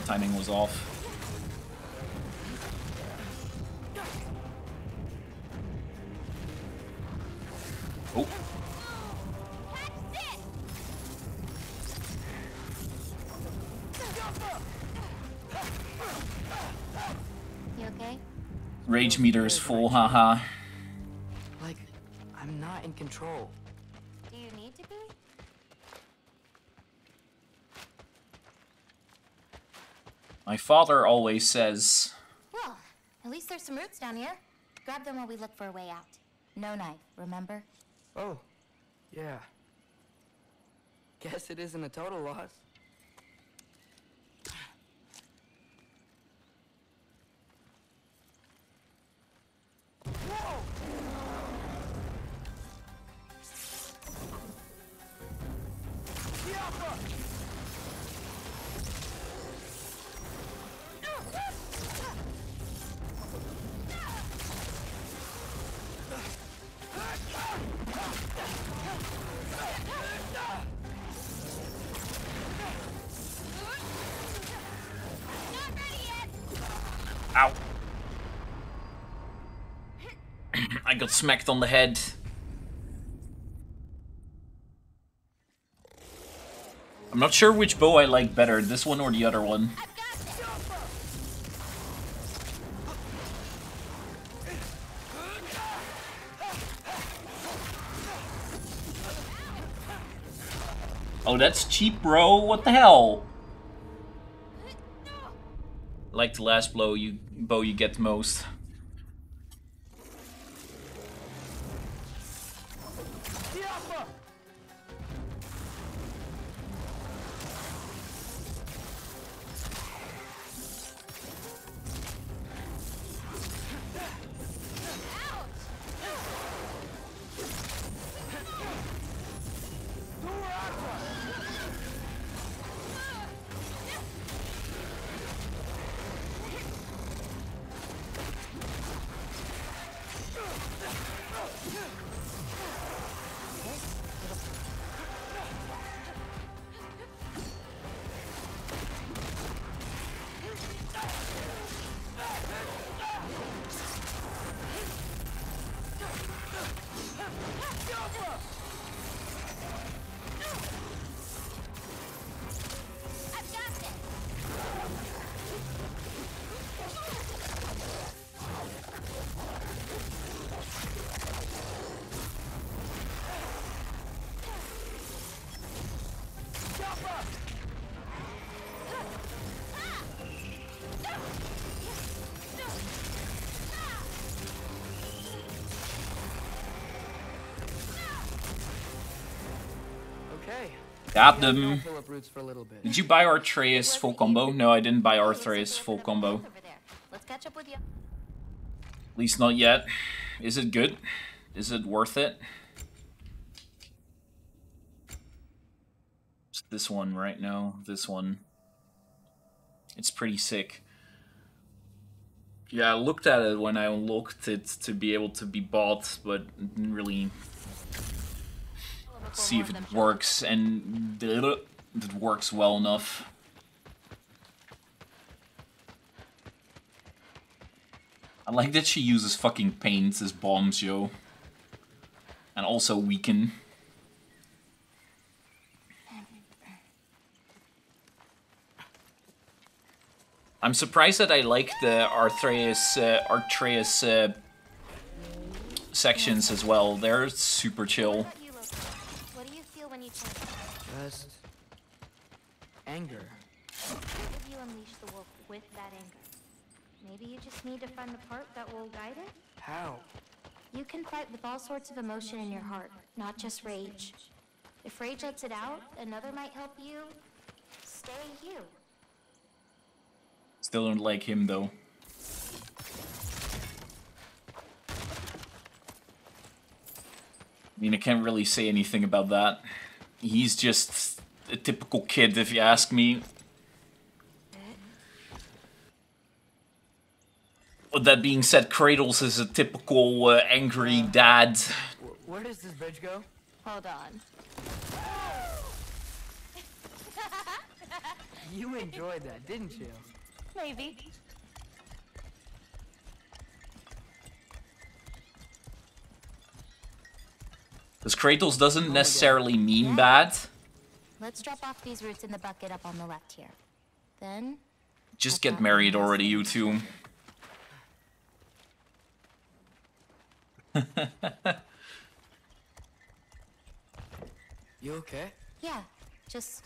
Timing was off. Oh. Rage meter is full, haha. Like, I'm not in control. Do you need to be? My father always says... Well, at least there's some roots down here. Grab them while we look for a way out. No knife, remember? Oh, yeah. Guess it isn't a total loss. Whoa! Ow. I got smacked on the head. I'm not sure which bow I like better, this one or the other one. Oh, that's cheap, bro. What the hell? Like the last bow you get the most. Got them. Did you buy Atreus full combo? No, I didn't buy Atreus full combo. At least not yet. Is it good? Is it worth it? It's this one right now. This one. It's pretty sick. Yeah, I looked at it when I unlocked it to be able to be bought, but didn't really... see if it works, and it works well enough. I like that she uses fucking paint as bombs, yo. And also weaken. I'm surprised that I like the Atreus sections as well. They're super chill. Just anger. If you unleash the wolf with that anger, maybe you just need to find the part that will guide it. How? You can fight with all sorts of emotion in your heart, not just rage. If rage lets it out, another might help you stay you. Still don't like him though. I mean, I can't really say anything about that. He's just a typical kid, if you ask me. Well, that being said, Kratos is a typical angry dad. Where does this bridge go? Hold on. You enjoyed that, didn't you? Maybe. Because Kratos doesn't necessarily mean bad. Let's drop off these roots in the bucket up on the left here. Then... just get married already, you two. You okay? Yeah, just...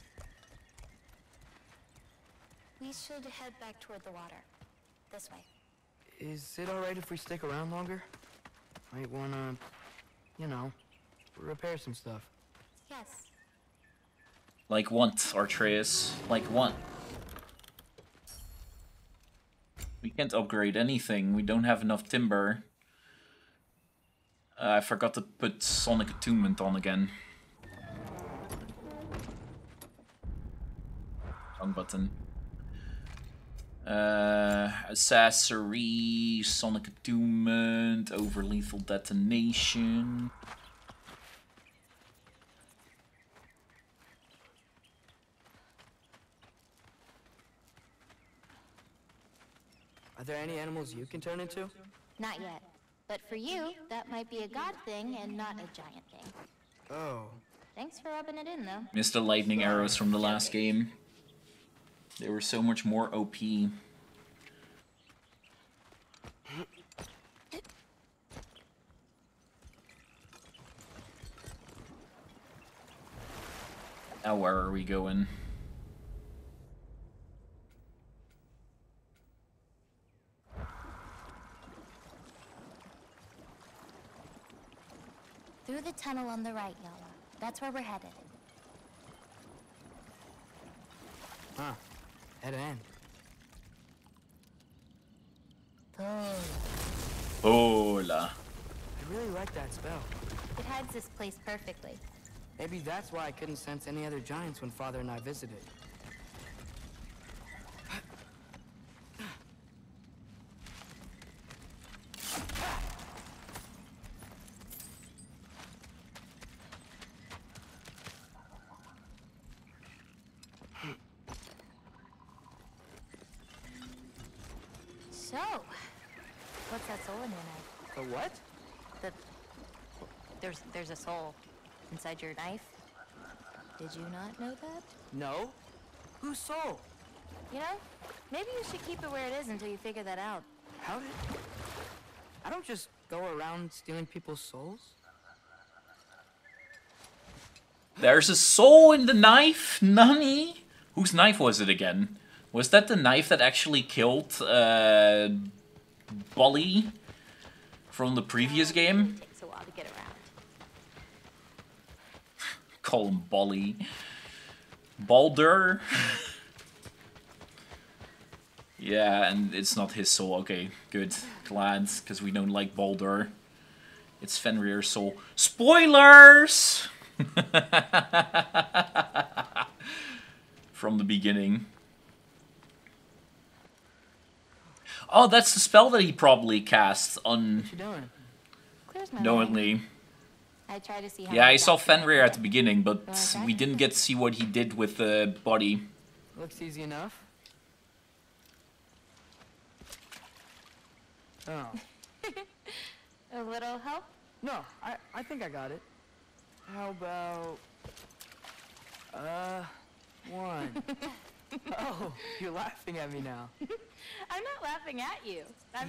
We should head back toward the water. This way. Is it alright if we stick around longer? Might wanna, you know, repair some stuff. Yes. Like what, Atreus? Like what? We can't upgrade anything. We don't have enough timber. I forgot to put Sonic Attunement on again. Wrong button. Accessory, Sonic Attunement, Over Lethal Detonation. Are there any animals you can turn into? Not yet. But for you, that might be a god thing and not a giant thing. Oh. Thanks for rubbing it in, though. Missed the lightning arrows from the last game. They were so much more OP. Now where are we going? Through the tunnel on the right, Yala. That's where we're headed. Huh. Head in. Hola. I really like that spell. It hides this place perfectly. Maybe that's why I couldn't sense any other giants when Father and I visited. There's a soul inside your knife. Did you not know that? No. Whose soul? You know, maybe you should keep it where it is until you figure that out. How did... I don't just go around stealing people's souls. There's a soul in the knife? Nani? Whose knife was it again? Was that the knife that actually killed, Bolly from the previous game? It takes a while to get around. Call him Bolly. Baldur. Yeah, and it's not his soul. Okay, good. Glad, because we don't like Baldur. It's Fenrir's soul. Spoilers! From the beginning. Oh, that's the spell that he probably cast unknowingly. I tried to see how I saw Fenrir at the beginning, but we didn't get to see what he did with the body. Looks easy enough. Oh. A little help? No, I think I got it. How about... one. Oh, you're laughing at me now. I'm not laughing at you.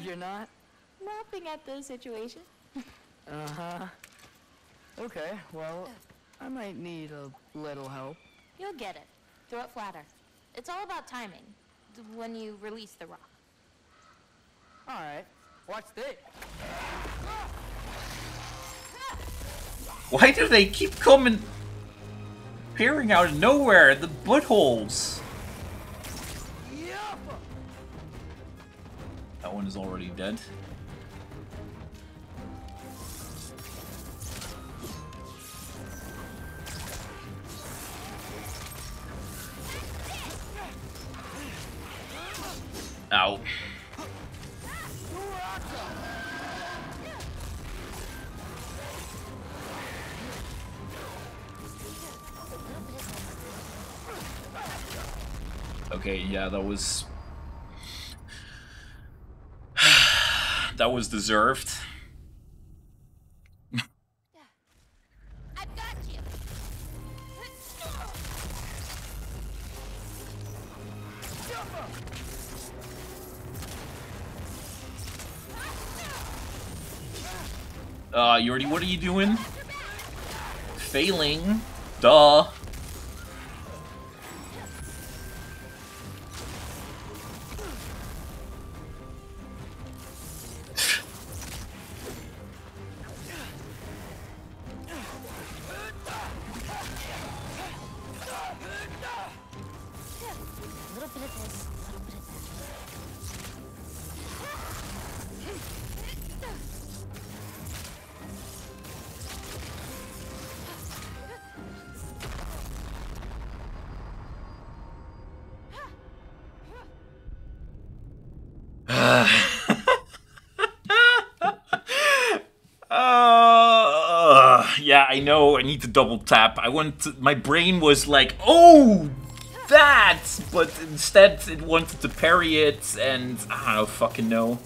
You're not? Laughing at the situation. Uh-huh. Okay, well, I might need a little help. You'll get it. Throw it flatter. It's all about timing, when you release the rock. All right, watch this. Why do they keep coming, peering out of nowhere, the buttholes? Yep. That one is already dead. Ow. Okay, yeah, that was... that was deserved. Joordy, what are you doing? Failing. Duh. Yeah, I know, I need to double tap. I wanted to, my brain was like, oh, that! But instead it wanted to parry it, and I don't fucking know.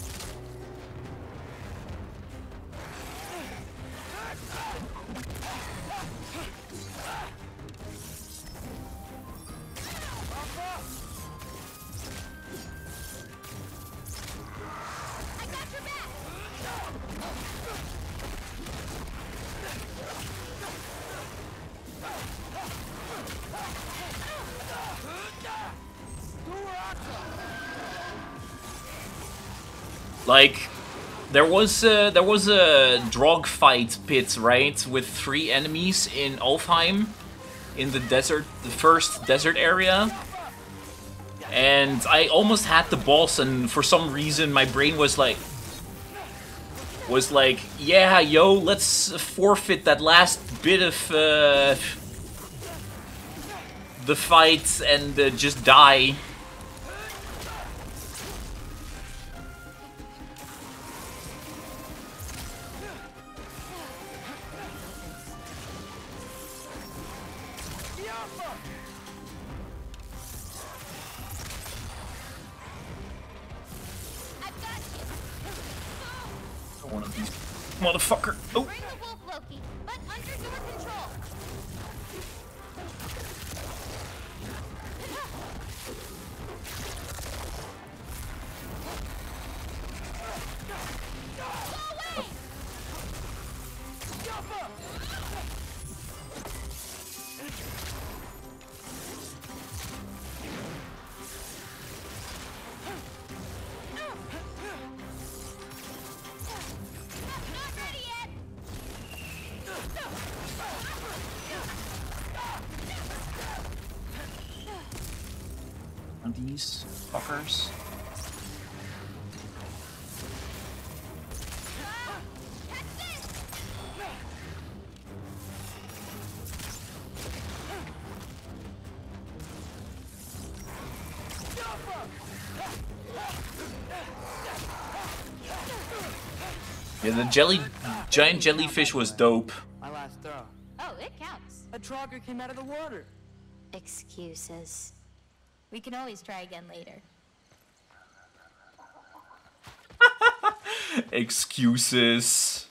Like, there was a drog fight pit, right, with 3 enemies in Alfheim, in the desert, the first desert area, and I almost had the boss, and for some reason my brain was like, yeah, yo, let's forfeit that last bit of the fight and just die. Motherfucker. Oh. Bring the wolf, Loki, but under your control. These fuckers. Yeah, the giant jellyfish was dope. My last throw. Oh, it counts. A trogger came out of the water. Excuses. We can always try again later. Excuses.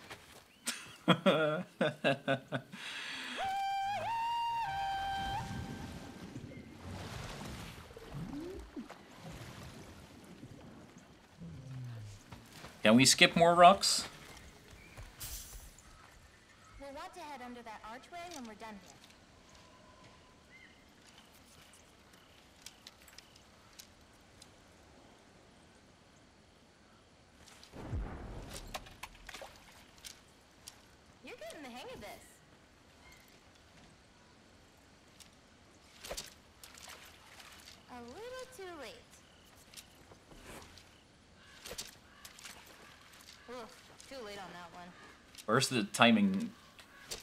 Can we skip more rocks? We'll want to head under that archway when we're done here. Where's the timing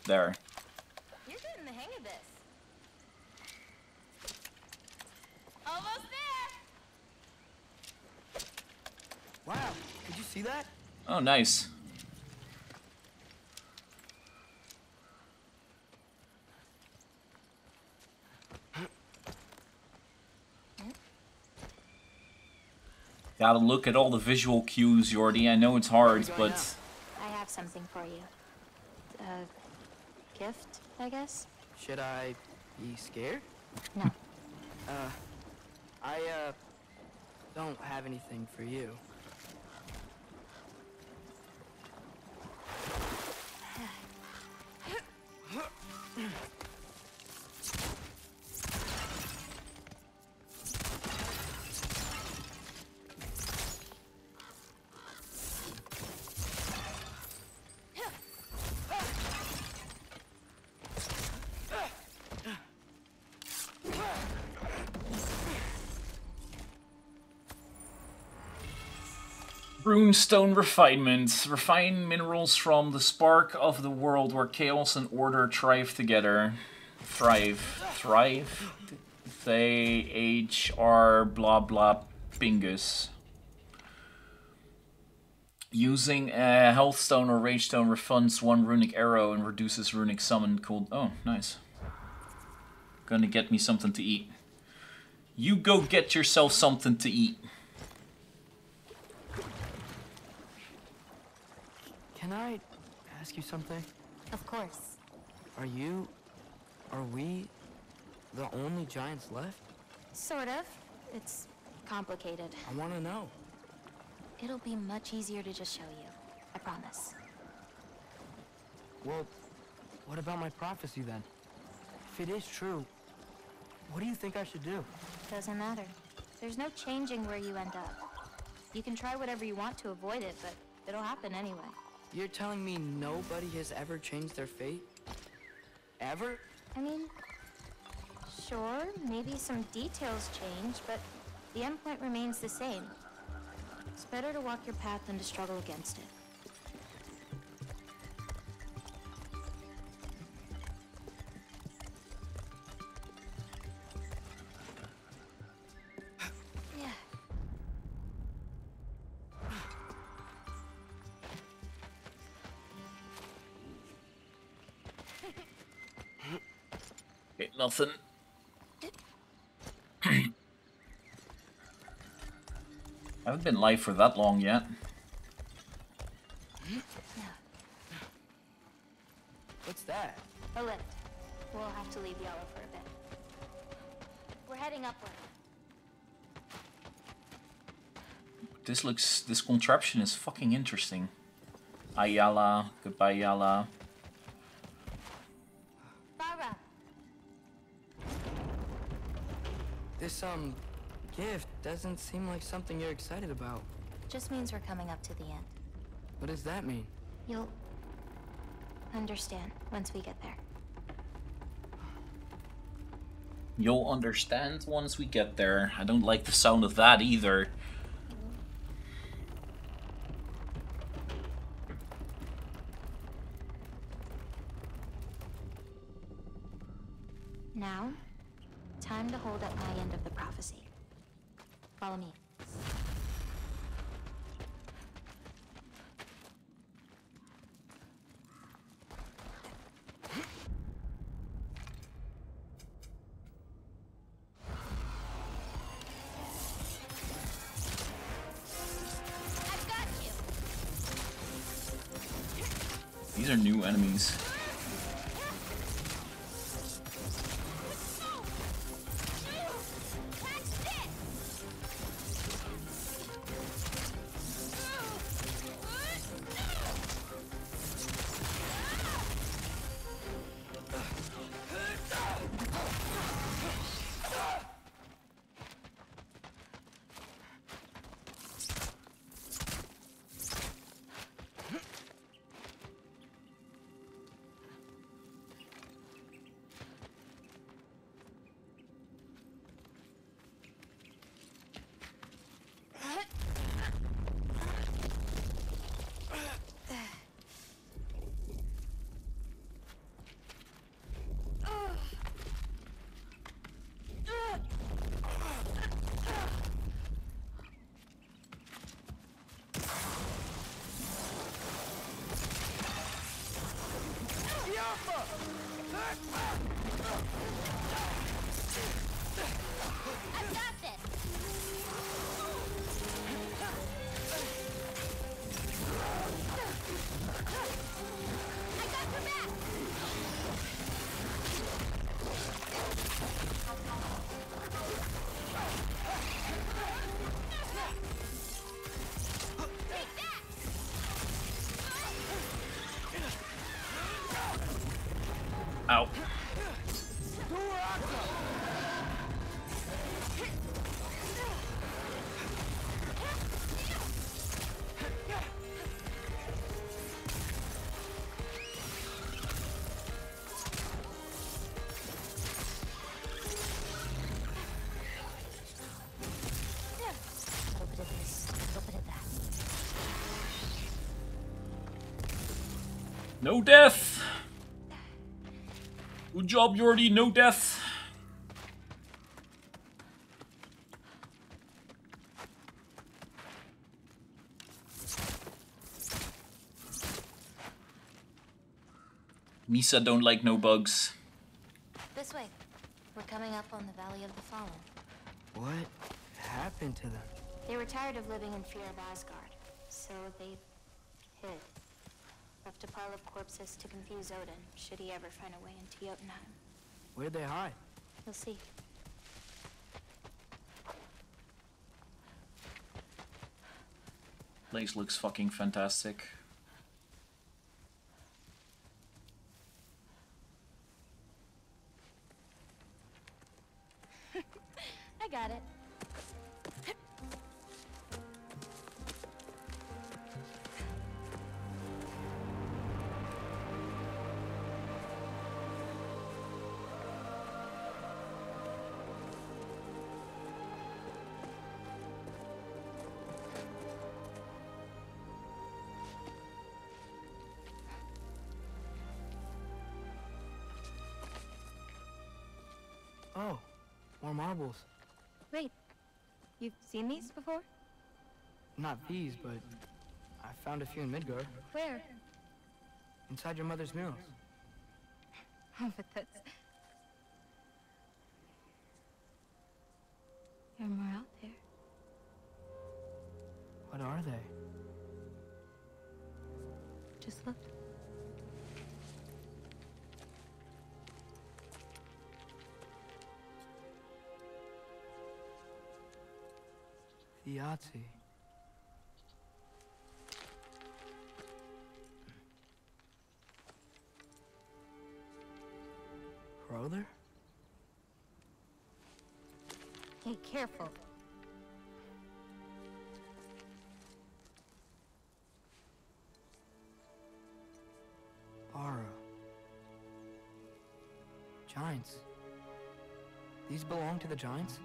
there? You're getting the hang of this. Almost there. Wow, could you see that? Oh, nice. Gotta look at all the visual cues, Joordy. I know it's hard, but... something for you. A gift, I guess? Should I be scared? No. I don't have anything for you. Runestone refinement. Refine minerals from the spark of the world where chaos and order thrive together. Thrive? They HR blah blah bingus. Using a health stone or rage stone refunds one runic arrow and reduces runic summon cooldown. Oh, nice. Gonna get me something to eat. You go get yourself something to eat. Can I ask you something? Of course. Are we the only giants left? Sort of. It's complicated. I want to know. It'll be much easier to just show you. I promise. Well, what about my prophecy then? If it is true, what do you think I should do? Doesn't matter. There's no changing where you end up. You can try whatever you want to avoid it, but it'll happen anyway. You're telling me nobody has ever changed their fate? Ever? I mean, sure, maybe some details change, but the end point remains the same. It's better to walk your path than to struggle against it. Nothing. I haven't been live for that long yet. What's that? A lift. We'll have to leave Yala for a bit. We're heading upward. This contraption is fucking interesting. Yala, goodbye Yala. This, gift doesn't seem like something you're excited about. It just means we're coming up to the end. What does that mean? You'll understand once we get there. You'll understand once we get there. I don't like the sound of that either. Now? Time to hold up my end of the prophecy. Follow me. I've got you. These are new enemies. Ow. No death! Good job, Joordy, no death! Misa don't like no bugs. This way. We're coming up on the Valley of the Fallen. What happened to them? They were tired of living in fear of Asgard, so they hid. Left a pile of corpses to confuse Odin, should he ever find a way into Jotunheim. Where'd they hide? You'll see. Place looks fucking fantastic. I got it. Oh, more marbles. Wait, you've seen these before? Not these, but I found a few in Midgard. Where? Inside your mother's murals. Oh, but that's... There are more out there. What are they? Just look. The Yahtzee. Brother? Hey, careful. Aura. Giants. These belong to the Giants?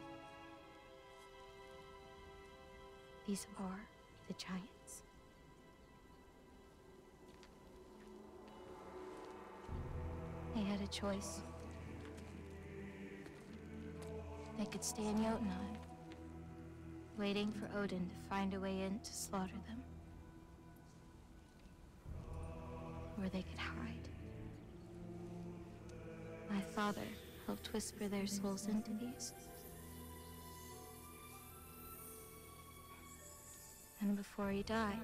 These are the Giants. They had a choice. They could stay in Jotunheim, waiting for Odin to find a way in to slaughter them. Or they could hide. My father helped whisper their souls into these. And before he died,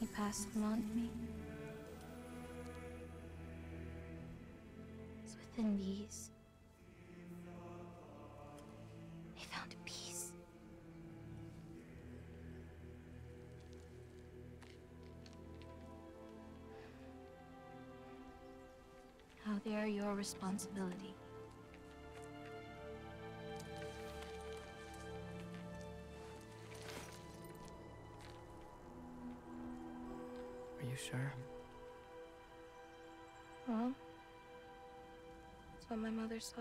he passed them on to me. It's within these. They found peace. Now they are your responsibility. You sure? Well, that's what my mother saw.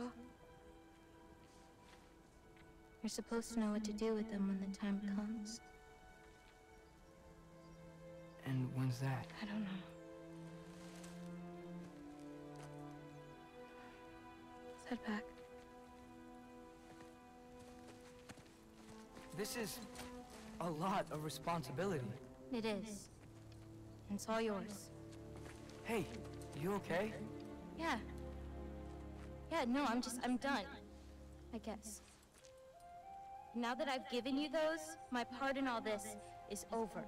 You're supposed to know what to do with them when the time comes. And when's that? I don't know. Let's head back. This is a lot of responsibility. It is. It's all yours. Hey, you okay? Yeah. Yeah, no, I'm done. I guess. Now that I've given you those, my part in all this is over.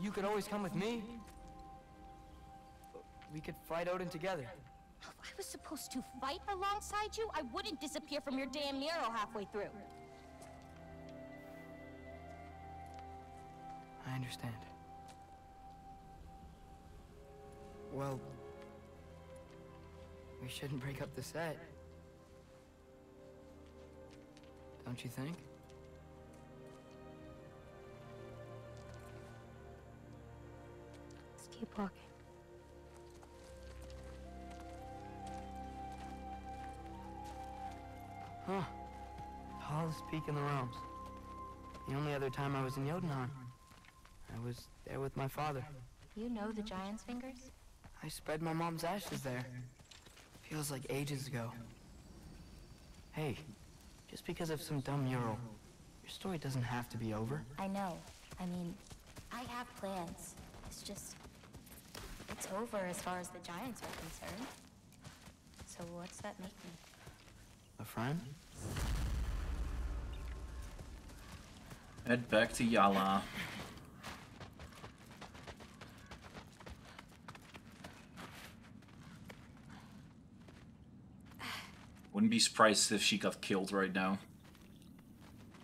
You could always come with me. We could fight Odin together. If I was supposed to fight alongside you, I wouldn't disappear from your damn mural halfway through. I understand. Well, we shouldn't break up the set. Don't you think? Let's keep walking. Huh. Tallest peak in the realms. The only other time I was in Jotunheim, I was there. There with my father. You know the giant's fingers? I spread my mom's ashes there. Feels like ages ago. Hey, just because of some dumb mural, your story doesn't have to be over. I know. I mean, I have plans. It's just... it's over as far as the giants are concerned. So what's that make me? A friend? Head back to Yala. Wouldn't be surprised if she got killed right now.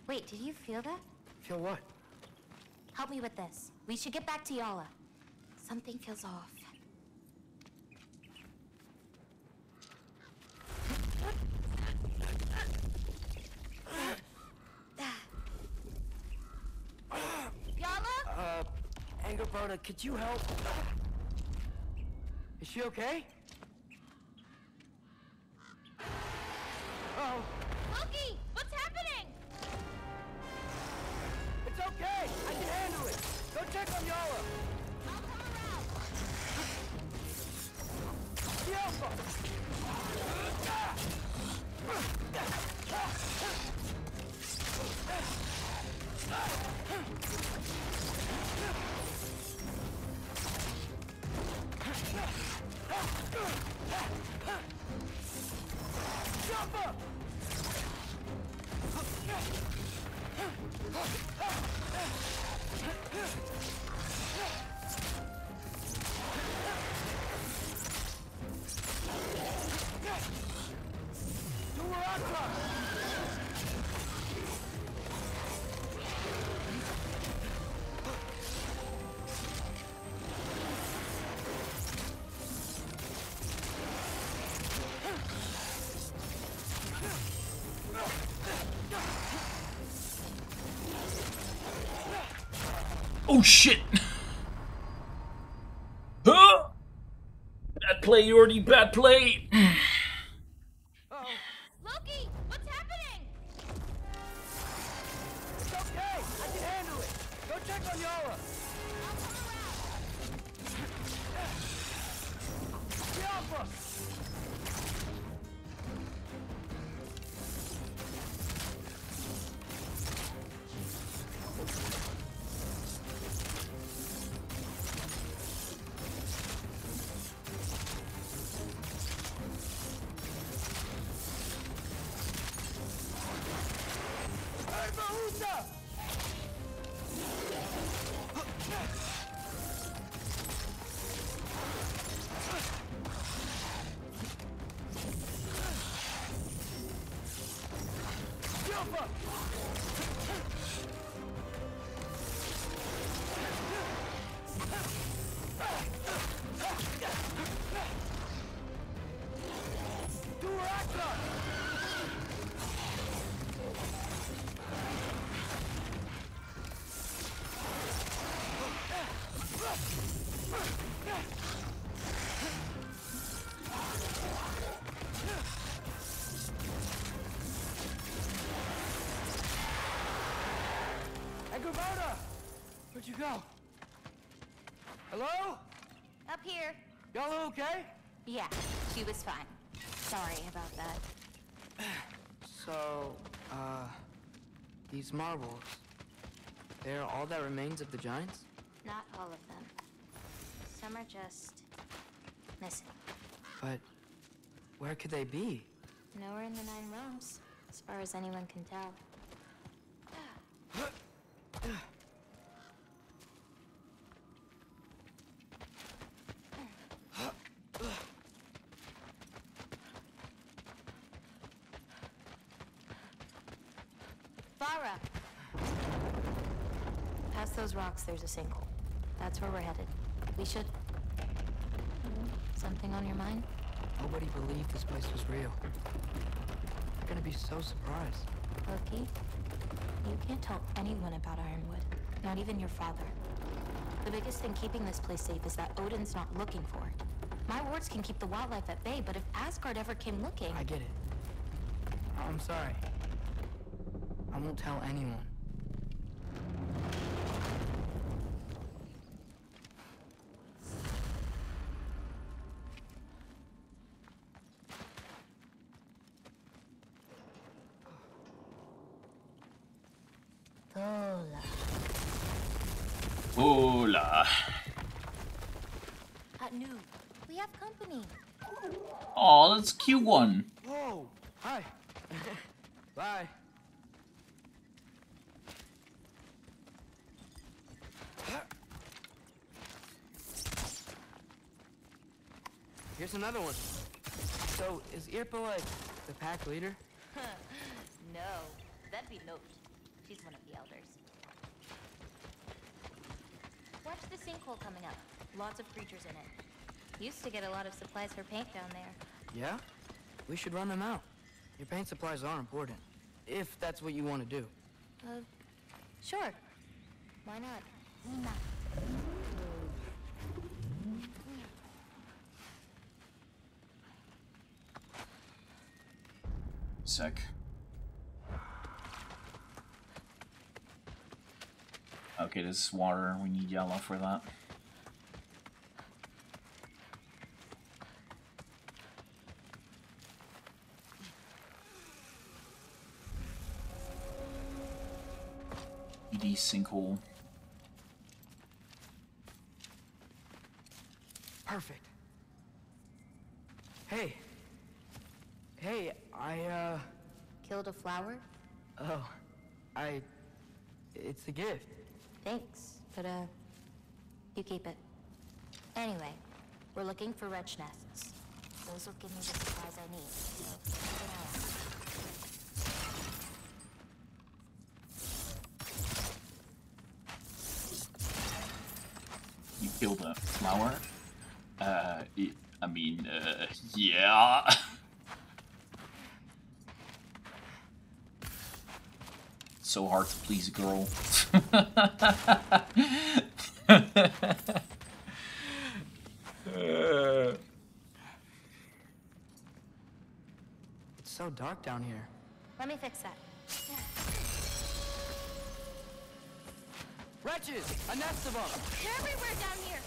Wait, did you feel that? Feel what? Help me with this. We should get back to Yala. Something feels off. Yala? Angrboda, could you help? Is she okay? Loki, what's happening? It's okay. I can handle it. Go check on Yala. I'll come around. The Alpha. Jump up! Oh shit! Huh? Bad play, Joordy, bad play! Loki, what's happening? It's okay, I can handle it. Go check on Yala. I'll come around. The Alpha. Where'd you go? Hello? Up here. Y'all okay? Yeah, she was fine. Sorry about that. So, these marbles, they're all that remains of the giants? Not all of them. Some are just missing. But where could they be? Nowhere in the Nine Realms, as far as anyone can tell. Bara! Past those rocks, there's a sinkhole. That's where we're headed. We should... Something on your mind? Nobody believed this place was real. They're gonna be so surprised. Loki? You can't tell anyone about Ironwood, not even your father. The biggest thing keeping this place safe is that Odin's not looking for it. My wards can keep the wildlife at bay, but if Asgard ever came looking... I get it. I'm sorry. I won't tell anyone. At noon, we have company. Oh, that's a cute one. Whoa! Hi. Bye. Here's another one. So, is Irpa like the pack leader? No, that'd be Note. She's one of the elders. Watch the sinkhole coming up. Lots of creatures in it. Used to get a lot of supplies for paint down there. Yeah? We should run them out. Your paint supplies are important. If that's what you want to do. Sure. Why not? Sec. Okay, this is water. We need Yala for that. ED sinkhole. Perfect. Hey. Hey, I killed a flower? Oh, it's a gift. Thanks, but you keep it. Anyway, we're looking for wretch nests. Those will give me the supplies I need. You killed a flower? Yeah. So hard to please a girl. It's so dark down here. Let me fix that. Wretches! A nest of them! They're everywhere down here!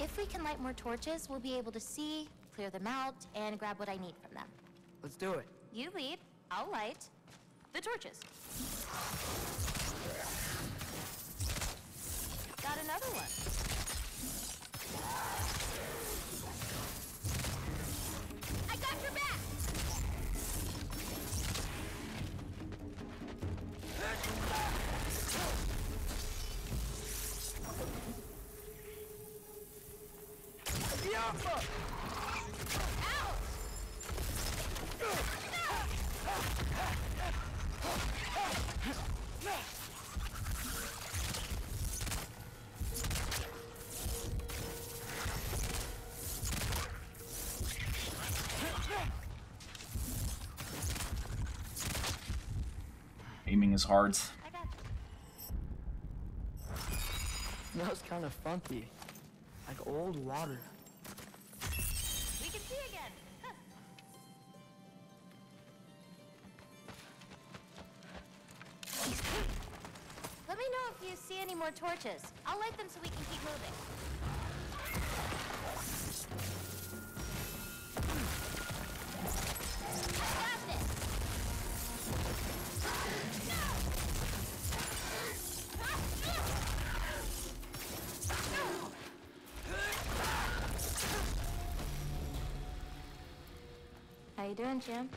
If we can light more torches, we'll be able to see, clear them out, and grab what I need from them. Let's do it. You lead. I'll light the torches. Got another one. I got your back. Out. Aiming is hard. Smells kind of funky, like old water. We can see again. Let me know if you see any more torches. I'll light them so we can keep moving. How you doing, Jim?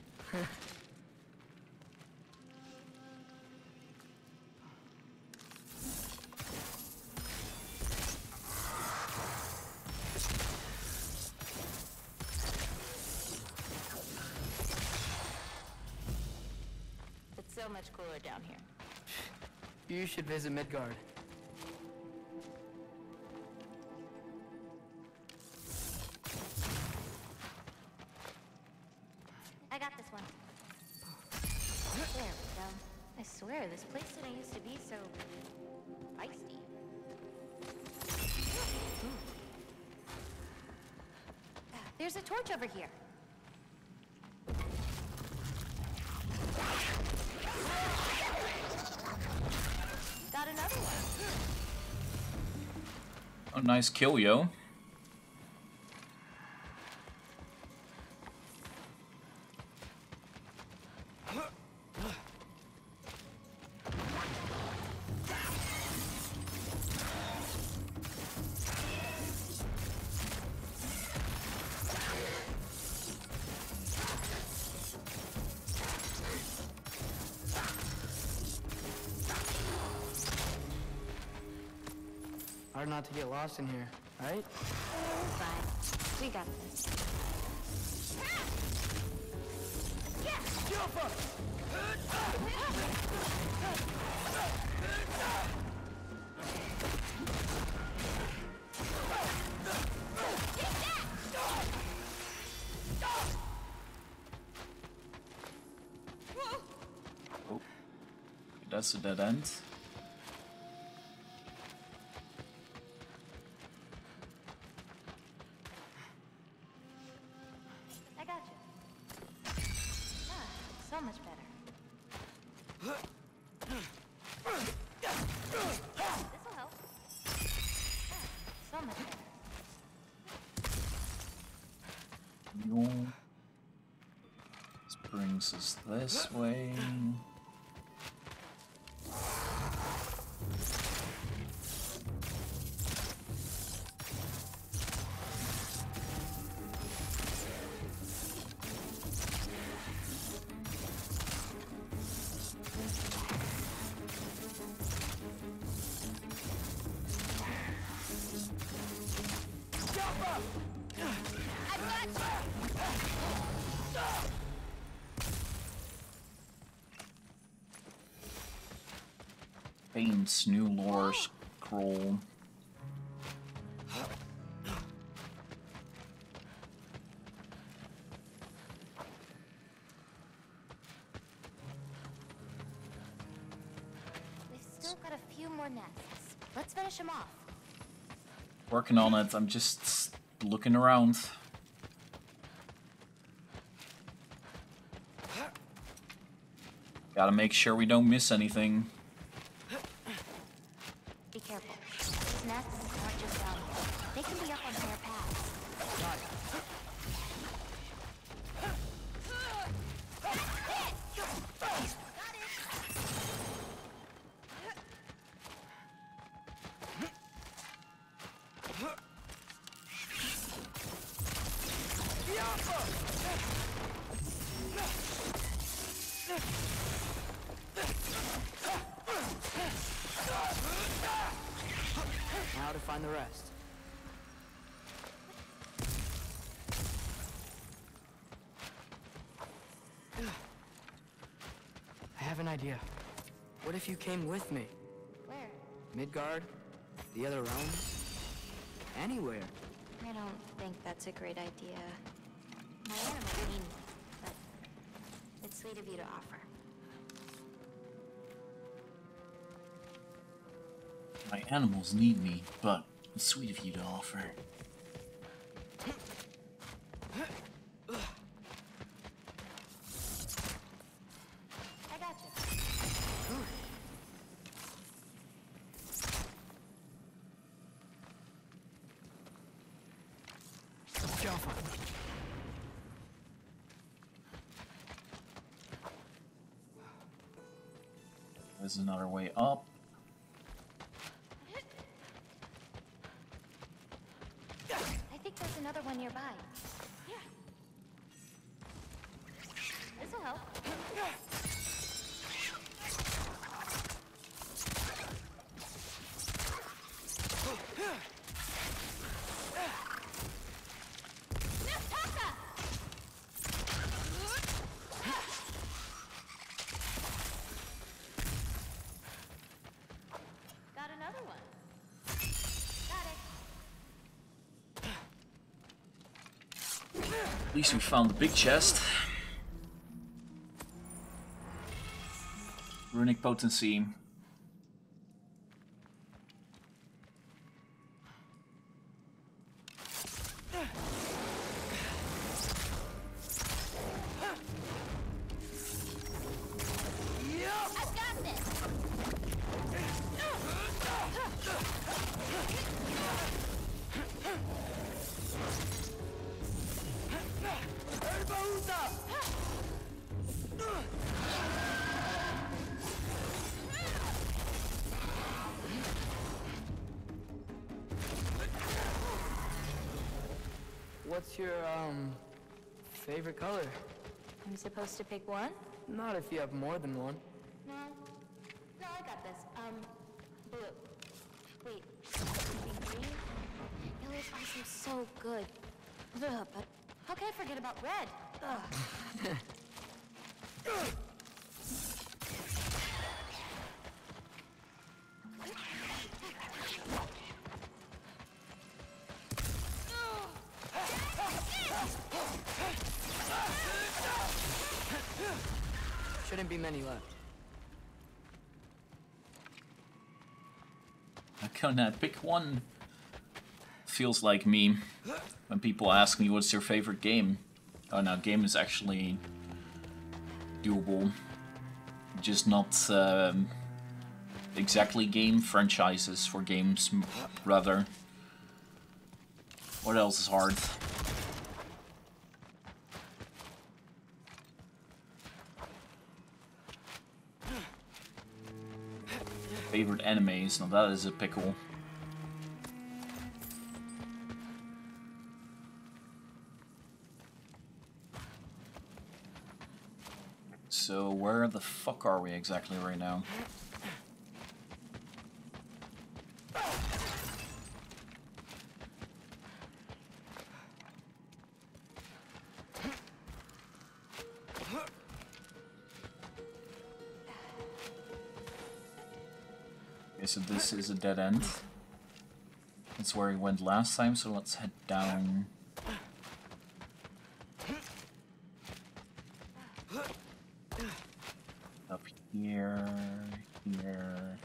Cooler down here. You should visit Midgard. I got this one. There we go. I swear this place didn't used to be so feisty. There's a torch over here. Oh, nice kill, yo. Hard not to get lost in here, right? Fine. We got this. Oh, that's a dead end. This way. Fame's new lore scroll. We've still got a few more nests. Let's finish them off. Working on it. I'm just looking around. Gotta make sure we don't miss anything. What if you came with me? Where? Midgard? The other realms? Anywhere. I don't think that's a great idea. My animal might mean it, but it's sweet of you to offer. My animals need me, but it's sweet of you to offer. Another way up. I think there's another one nearby. Yeah. This will help. At least we found the big chest. Runic potency. What's your, favorite color? I'm supposed to pick one? Not if you have more than one. No, I got this. Blue. Wait, so good. Ugh, but how can I forget about red? Ugh. Shouldn't be many left. I can't pick one. Feels like me when people ask me what's your favorite game. Oh no, game is actually doable. Just not exactly game franchises for games, rather. What else is hard? Favorite enemies, now that is a pickle. So where the fuck are we exactly right now? So this is a dead end. That's where we went last time, so let's head down. Up here, here,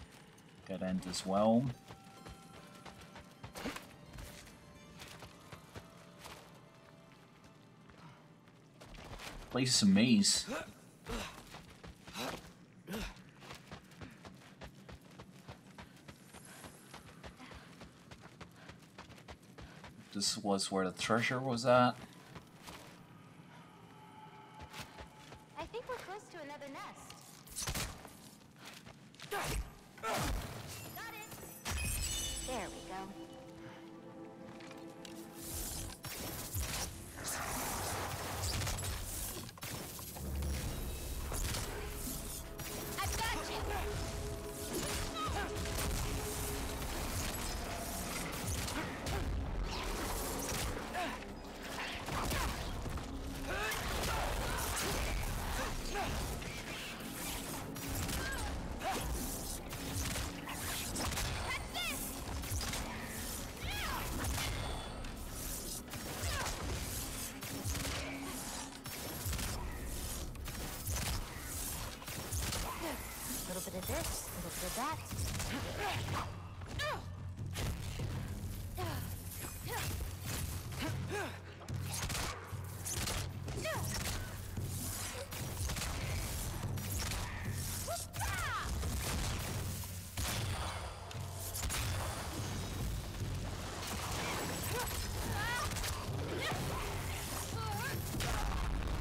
dead end as well. Place is a maze. This was where the treasure was at. I think we're close to another nest. Got it. There we go. I've got you.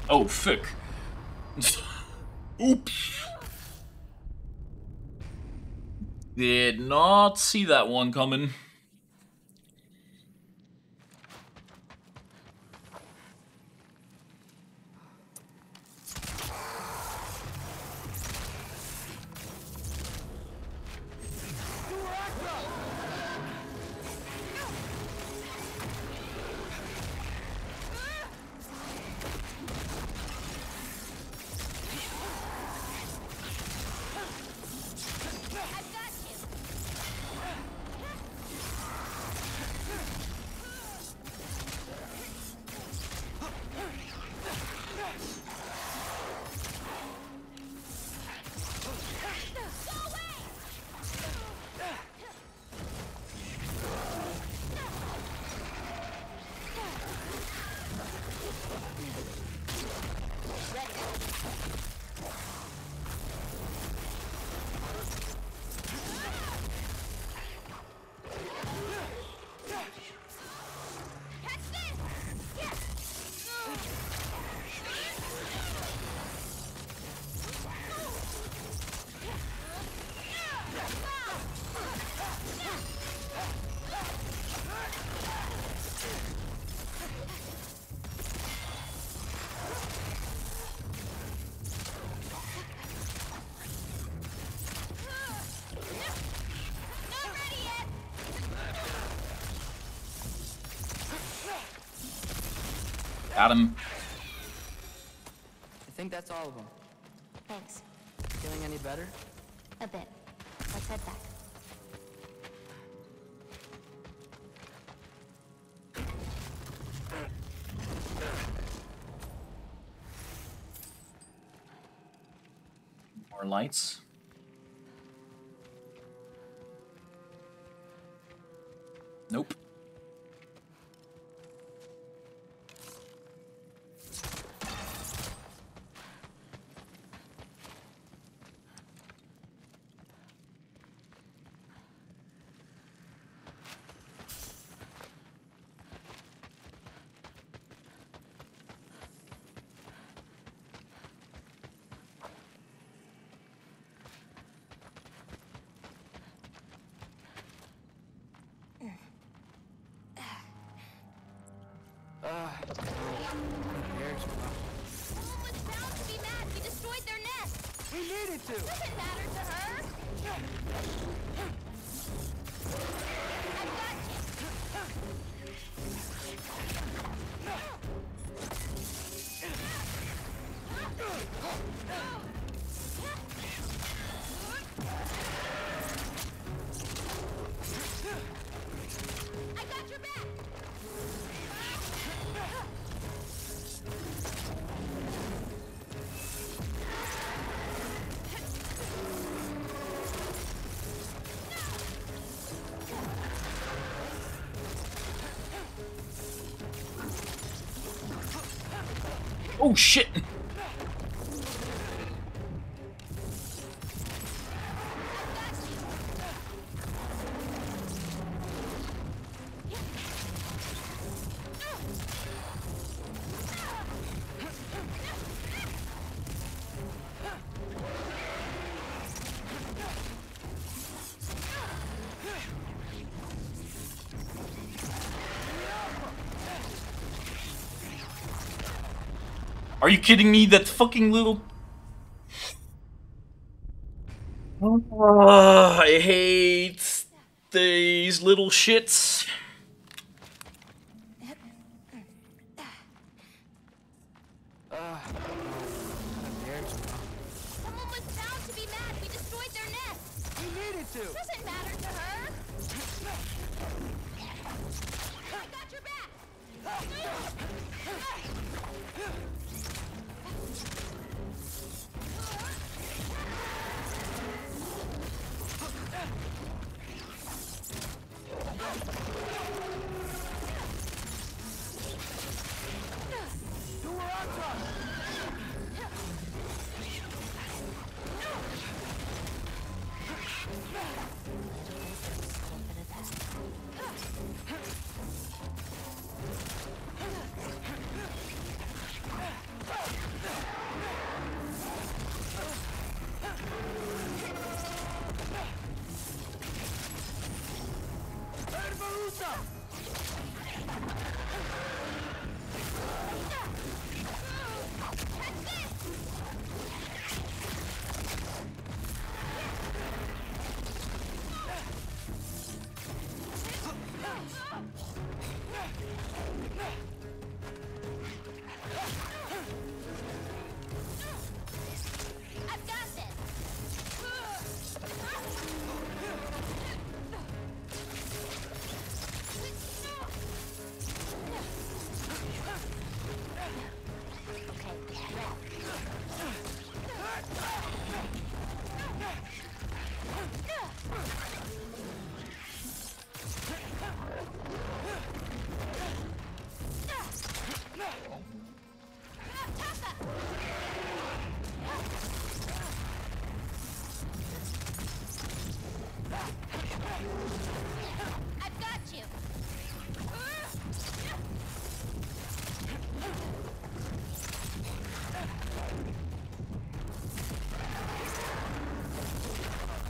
Oh, fuck. Oops. Did not see that one coming. Got him. I think that's all of them. Thanks. Feeling any better? A bit. Let's head back. More lights. Nope. Oh shit! Are you kidding me? That fucking little... I hate these little shits. Someone was bound to be mad. We destroyed their nest. We needed to. Doesn't matter to her. I got your back.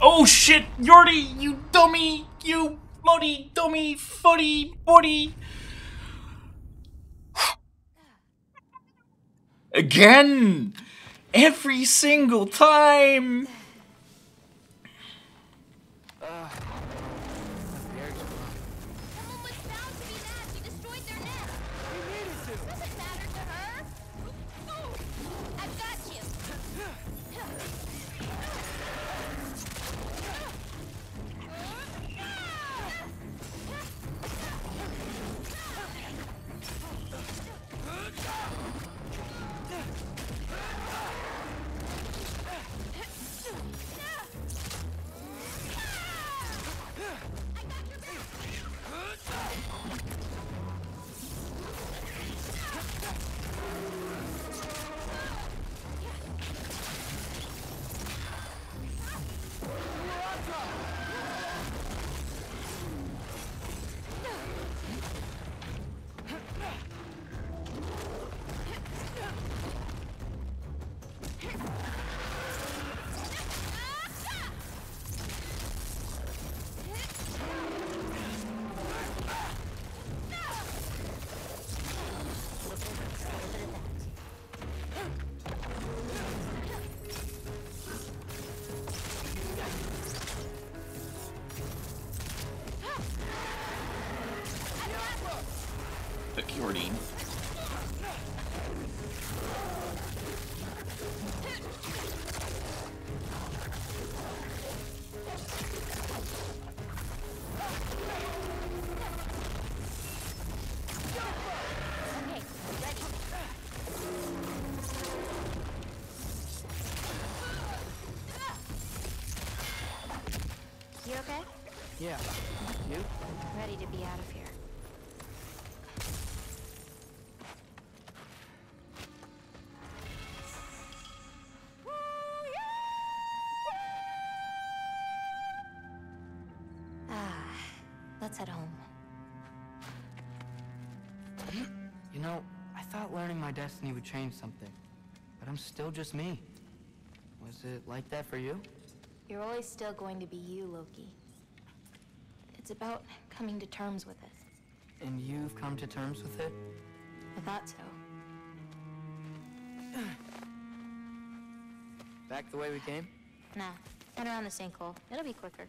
Oh shit, Joordy, you dummy, you bloody dummy, fuddy, buddy. Again, every single time. Someone was bound to be mad. We destroyed their nest. We needed to. Doesn't matter to Joordy. Yeah. You? Ready to be out of here. Let's head home. You know, I thought learning my destiny would change something, but I'm still just me. Was it like that for you? You're always still going to be you, Loki. It's about coming to terms with it. And you've come to terms with it? I thought so. Back the way we came? Nah, head around the sinkhole. It'll be quicker.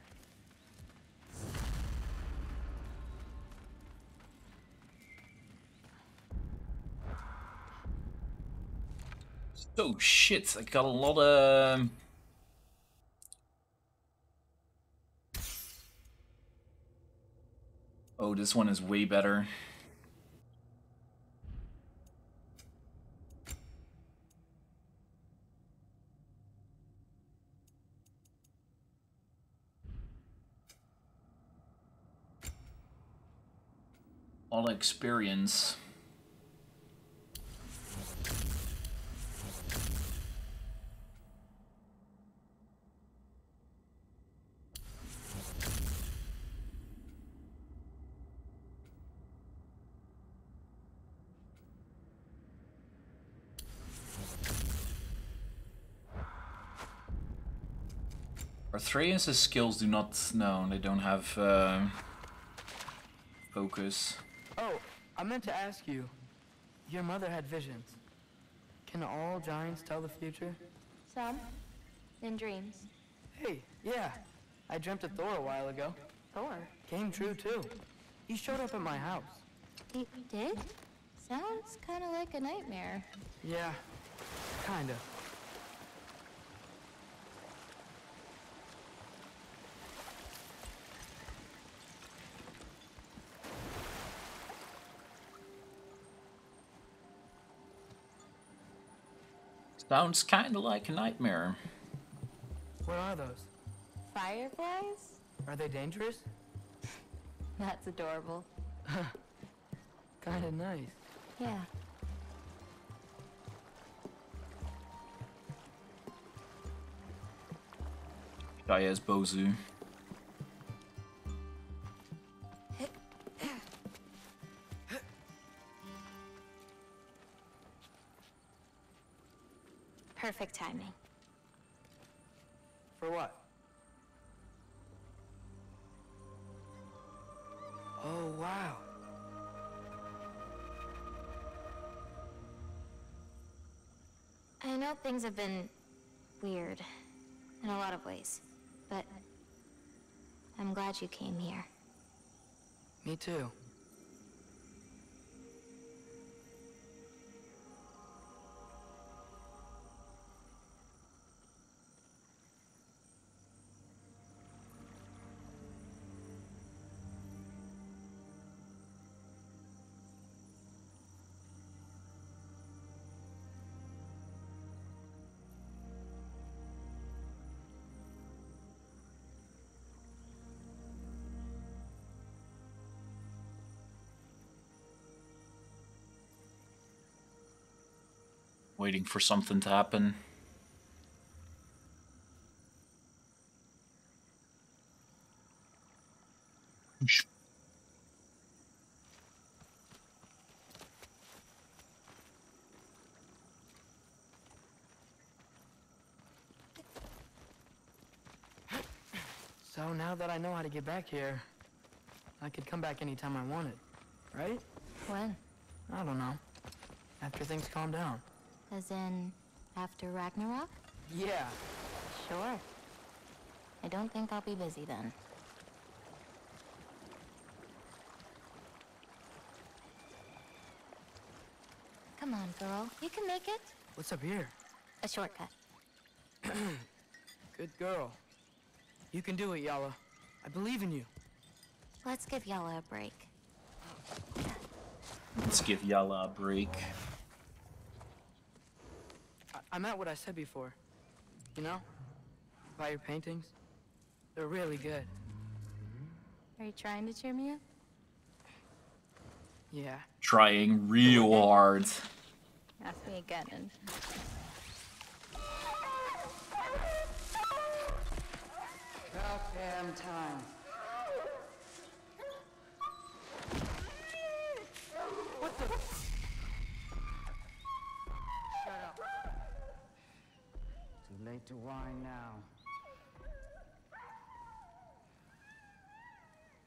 Oh shit, I got a lot of... Oh, this one is way better. All experience. Atreus' skills do not... No, they don't have focus. Oh, I meant to ask you. Your mother had visions. Can all giants tell the future? Some. In dreams. Hey, yeah. I dreamt of Thor a while ago. Thor? Came true, too. He showed up at my house. He did? Sounds kind of like a nightmare. Yeah, kind of. Sounds kind of like a nightmare. What are those? Fireflies? Are they dangerous? That's adorable. Kind of nice. Yeah. Diaz Bozu. Perfect timing. For what? Oh, wow. I know things have been weird in a lot of ways, but I'm glad you came here. Me too. Waiting for something to happen. So now that I know how to get back here, I could come back anytime I wanted, right? When? I don't know. After things calm down. As in, after Ragnarök? Yeah. Sure. I don't think I'll be busy then. Come on, girl. You can make it. What's up here? A shortcut. Good girl. You can do it, Yala. I believe in you. Let's give Yala a break. Let's give Yala a break. I meant what I said before. You know? About your paintings. They're really good. Are you trying to cheer me up? Yeah. Trying real hard. Ask me again. And... about damn time. What the? Shut up. Too late to whine now.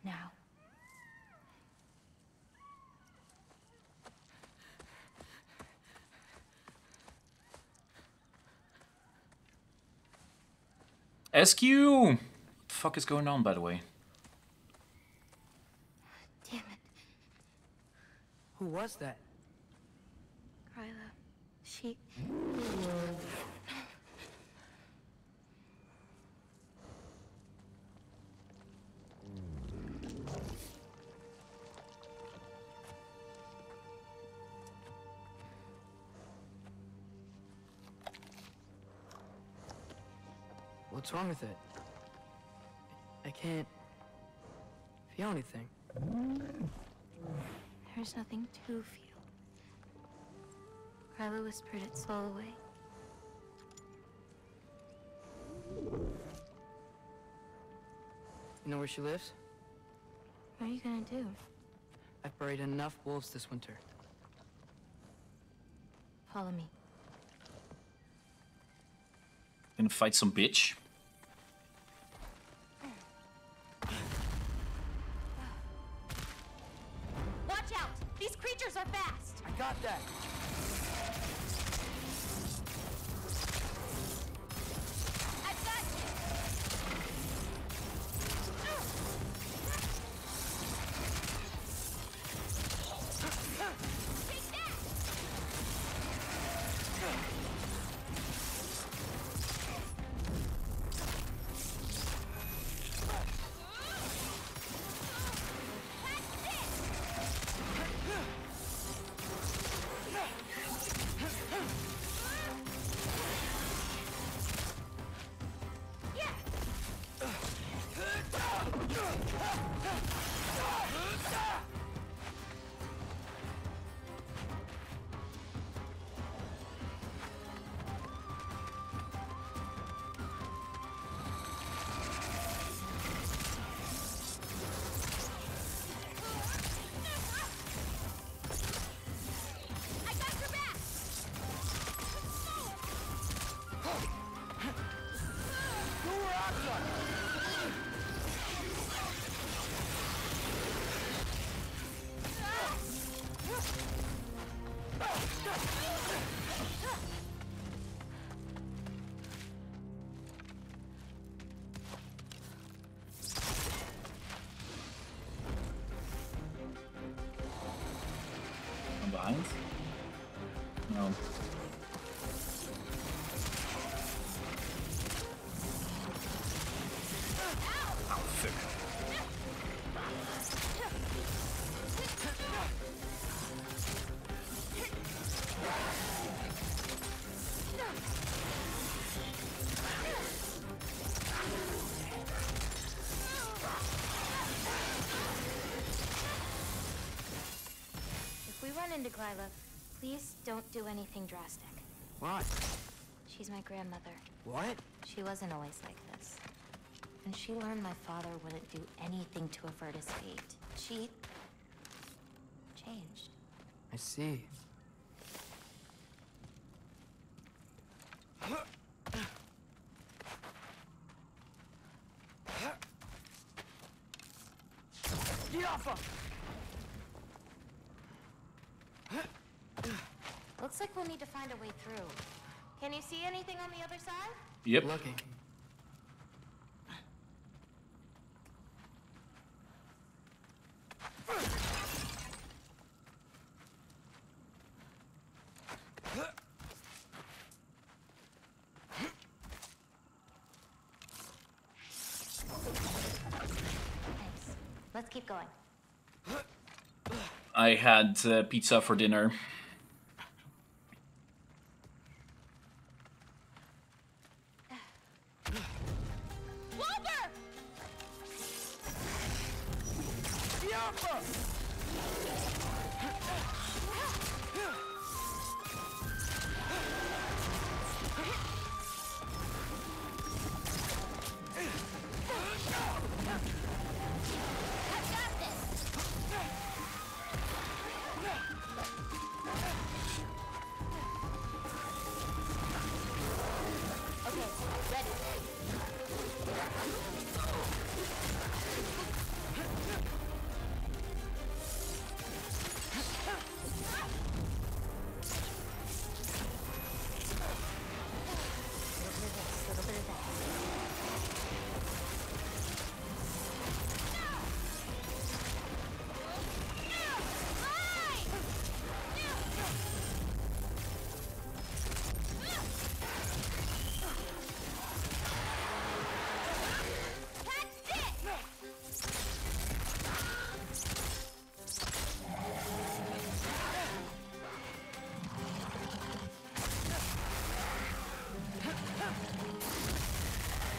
Now. SQ! What the fuck is going on, by the way? Damn it. Who was that? Gryla. She... what's wrong with it? I can't feel anything. There's nothing to feel. Gryla whispered its soul away. You know where she lives? What are you gonna do? I've buried enough wolves this winter. Follow me. Gonna fight some bitch. Got that. I've got you. Take that. No. To Gryla, please don't do anything drastic. Why? She's my grandmother. What? She wasn't always like this. And she learned my father wouldn't do anything to avert his fate. She... changed. I see. Get off of! Looks like we'll need to find a way through. Can you see anything on the other side? Yep. Looking. keep going. I had pizza for dinner.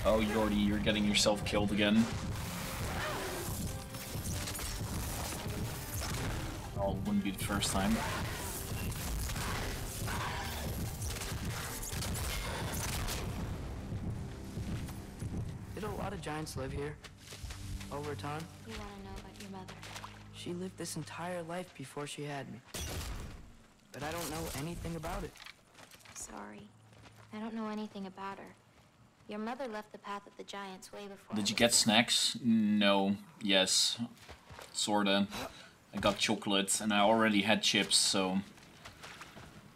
Oh, Joordy, you're getting yourself killed again. Oh, it wouldn't be the first time. Did a lot of giants live here? Over time? You want to know about your mother? She lived this entire life before she had me. But I don't know anything about it. Sorry. I don't know anything about her. Your mother left the path of the giants way before. Did you get snacks? No. Yes. Sorta. I got chocolates and I already had chips, so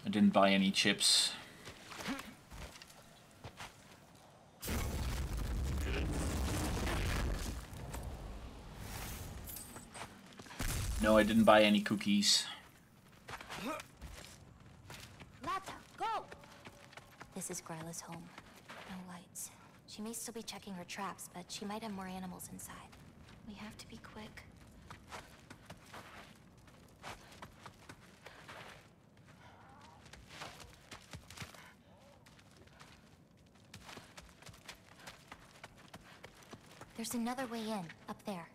I didn't buy any chips. No, I didn't buy any cookies. Lata, go! This is Gryla's home. Lights. She may still be checking her traps, but she might have more animals inside. We have to be quick. There's another way in, up there.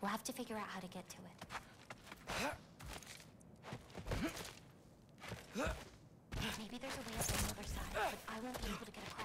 We'll have to figure out how to get to it. Maybe there's a way up on the other side, but I won't be able to get across.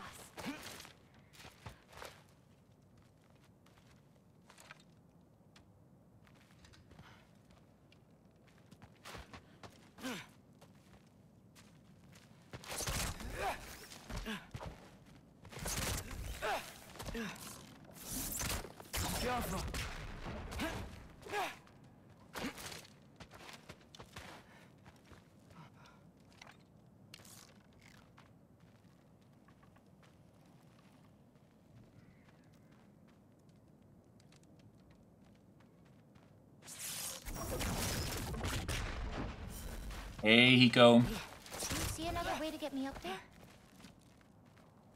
Hey, Hiko. Do you see another way to get me up there?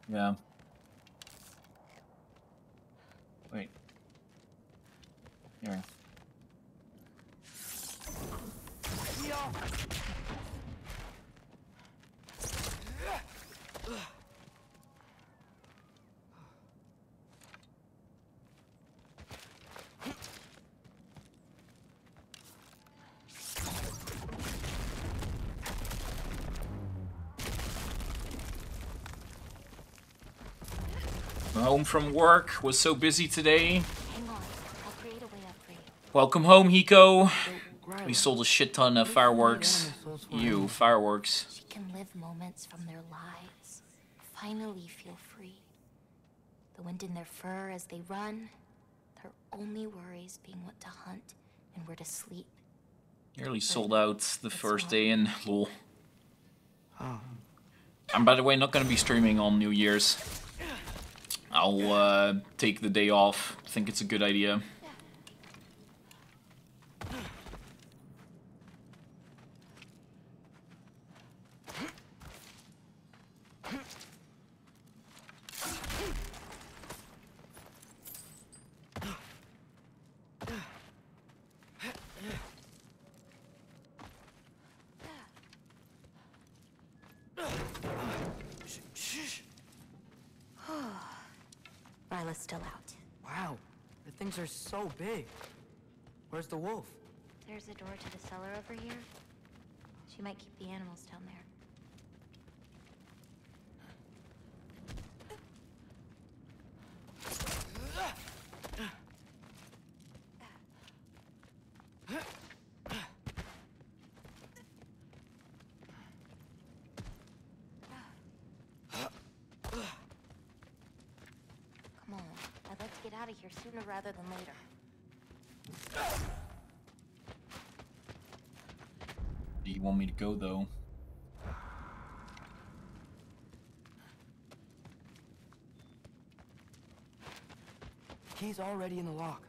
Yeah. Wait. Here. Home from work, was so busy today. Hang on. I'll create a way up for you. Welcome home, Hiko. We sold a shit ton of fireworks. You, fireworks. She can live moments from their lives. Finally feel free. The wind in their fur as they run. Their only worries being what to hunt and where to sleep. Nearly sold out the first day in lol. I'm, by the way, not going to be streaming on New Year's. I'll take the day off. I think it's a good idea. Gryla's still out. Wow, the things are so big. Where's the wolf? There's a door to the cellar over here. She might keep the animals down there. Out of here sooner rather than later. Do you want me to go though? The key's already in the lock.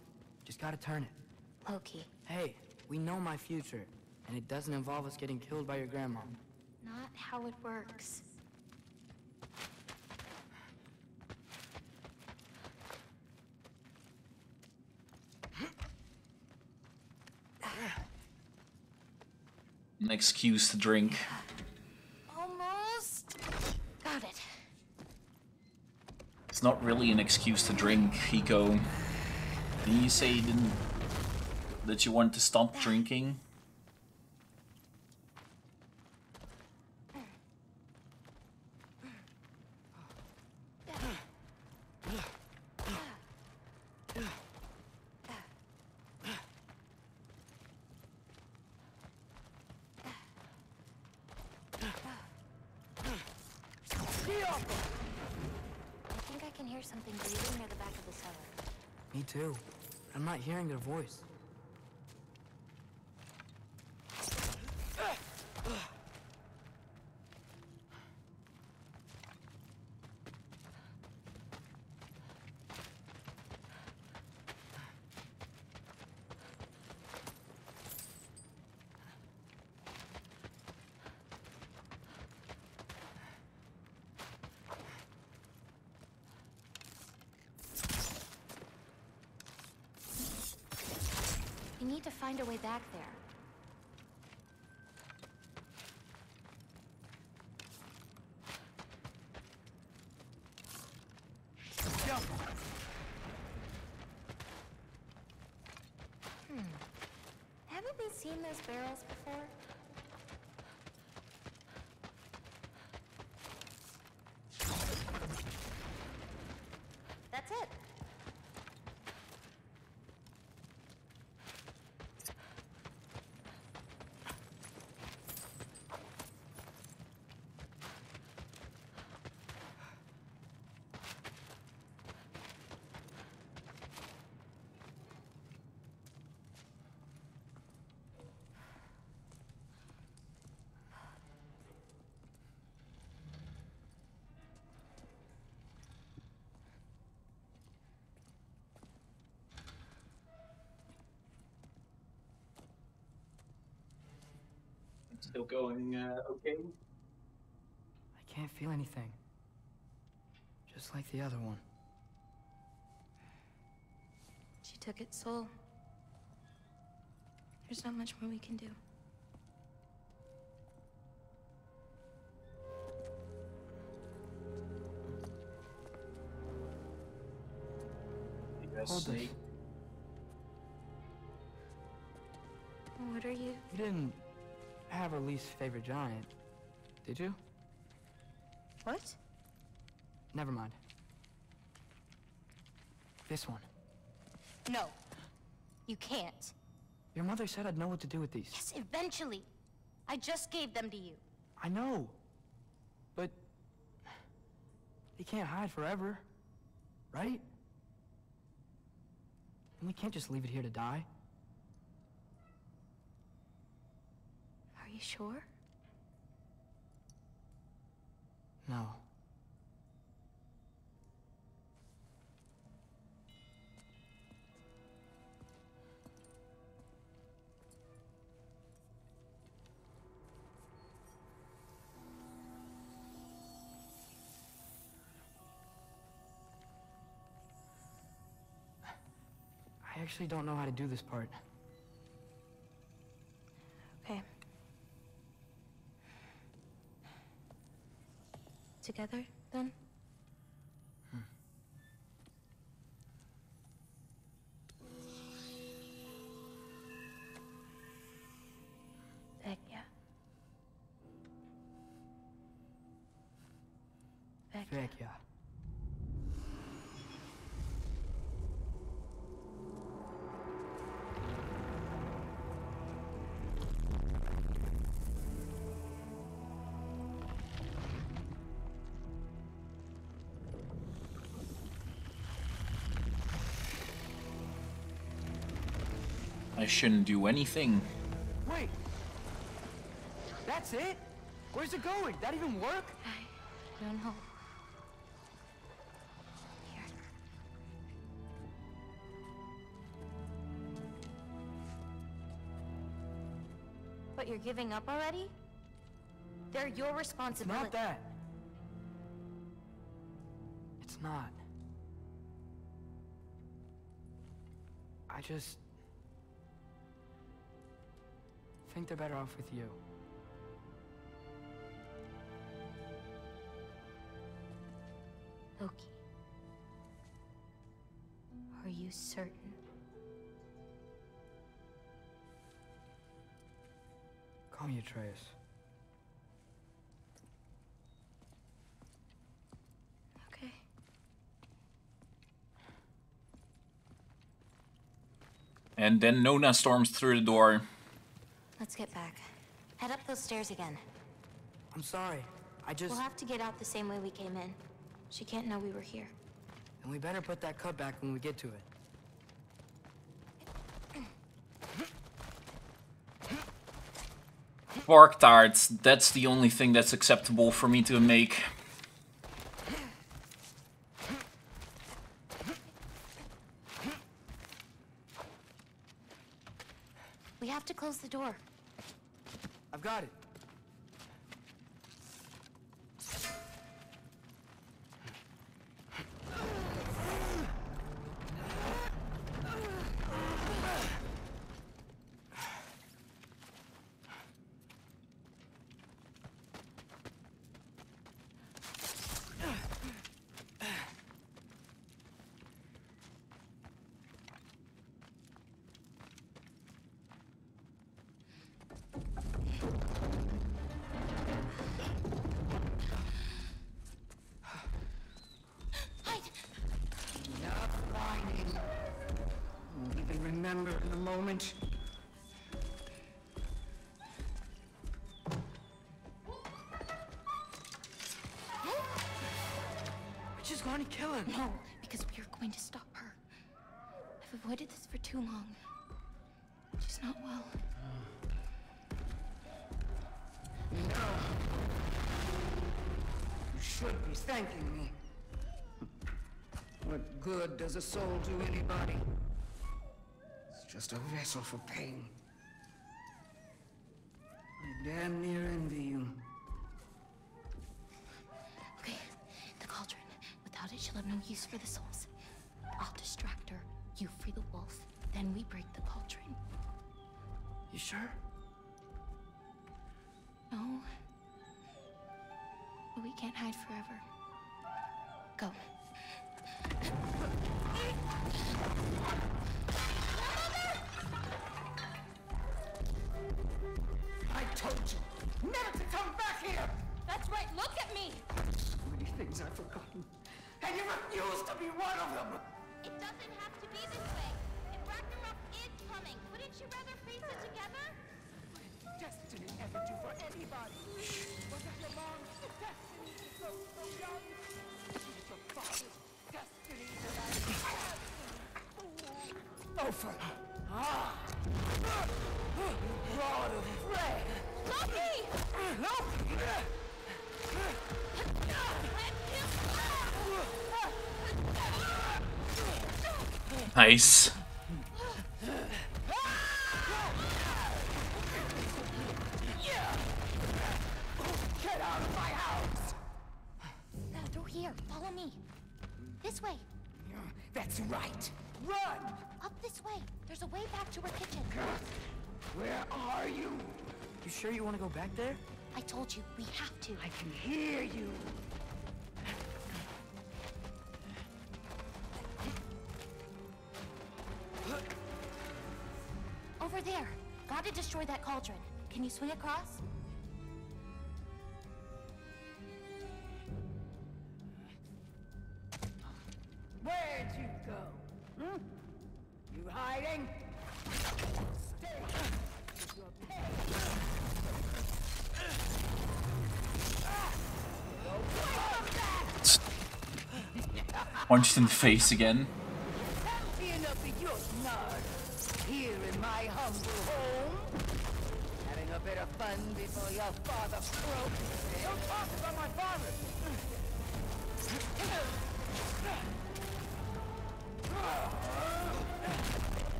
Just gotta turn it. Loki. Hey, we know my future, and it doesn't involve us getting killed by your grandma. Not how it works. An excuse to drink. Almost got it. It's not really an excuse to drink, Hiko. Didn't you say you didn't, that you wanted to stop drinking? Hearing their voice. We need to find a way back there. Haven't we seen those barrels before? That's it. Still going okay? I can't feel anything. Just like the other one. She took its soul. There's not much more we can do. Hold it. What are you? You didn't have a least favorite giant, did you? What? Never mind. This one. No, you can't. Your mother said I'd know what to do with these. Yes, eventually. I just gave them to you. I know, but they can't hide forever, right? And we can't just leave it here to die. You sure? No. I actually don't know how to do this part. together, then? Vecchia. Vecchia. I shouldn't do anything. Wait. That's it? Where's it going? That even work? I don't know. Here. But you're giving up already? They're your responsibility. It's not that. It's not. I think they're better off with you. Loki. Are you certain? Call me Atreus. Okay. And then Nona storms through the door. Let's get back. Head up those stairs again. I'm sorry. I just... We'll have to get out the same way we came in. She can't know we were here. And we better put that cut back when we get to it. Pork tarts. That's the only thing that's acceptable for me to make. We have to close the door. I've got it. No, because we are going to stop her. I've avoided this for too long. She's not well. No. You should be thanking me. What good does a soul do anybody? It's just a vessel for pain. I damn near envy you. She'll have no use for the souls. I'll distract her, you free the wolf, then we break the cauldron. You sure? No. But we can't hide forever. Go. I told you never to come back here! That's right, look at me! So many things I've forgotten. And you refuse to be one of them! It doesn't have to be this way. If Ragnarök is coming, wouldn't you rather face it together? What did destiny ever do for anybody? Was it your mom's destiny to grow so young? Was it your father's destiny to die? Over! Ah! Broad of prey! Loki! Loki! Nice. Get out of my house! Now through here, follow me. This way. That's right. Run! Up this way. There's a way back to her kitchen. Where are you? You sure you want to go back there? I told you, we have to. I can hear you. that cauldron. Can you swing across? Where'd you go? Hmm? You hiding? Stay! You're paying! Punched in the face again. Champion of the Jotunheim, here in my humble home. Having a bit of fun before your father broke. Don't talk about my father.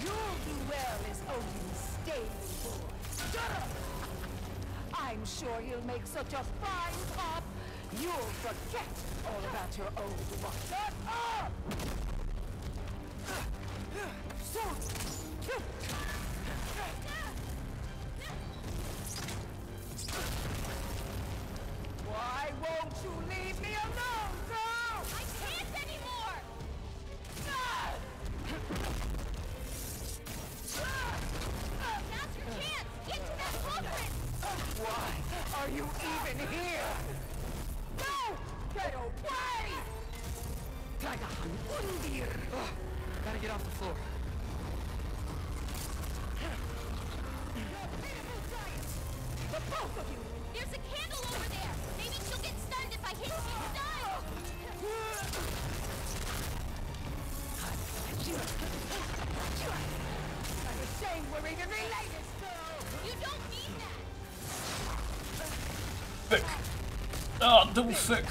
You'll do well as Odin's stable boy. Shut up! I'm sure you'll make such a fine pop. You'll forget all about your old one. Shut up! Why won't you leave me alone, girl? I can't anymore! Now's your chance! Get to that cauldron! Why are you even here? Get away! Gotta get off the floor. You're pitiful giants! The both of you! There's a candle over there! Maybe she'll get stunned if I hit you stunned! I'm ashamed we're even related, girl! You don't need that! Thick. Oh, double thick.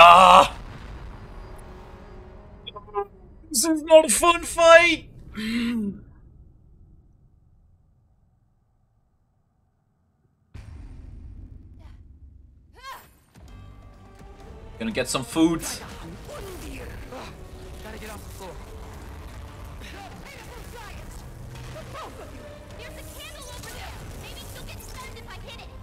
Ah! This is not a fun fight! Gonna get some food. Gotta get off the floor. There's a candle over there. Maybe she'll get stunned if I hit it.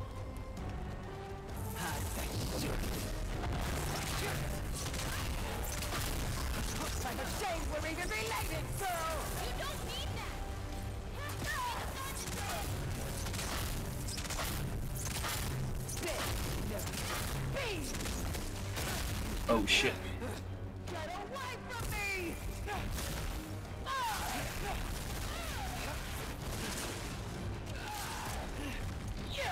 I'm ashamed we're even related, girl! You don't need that! Oh shit. Get away from me! You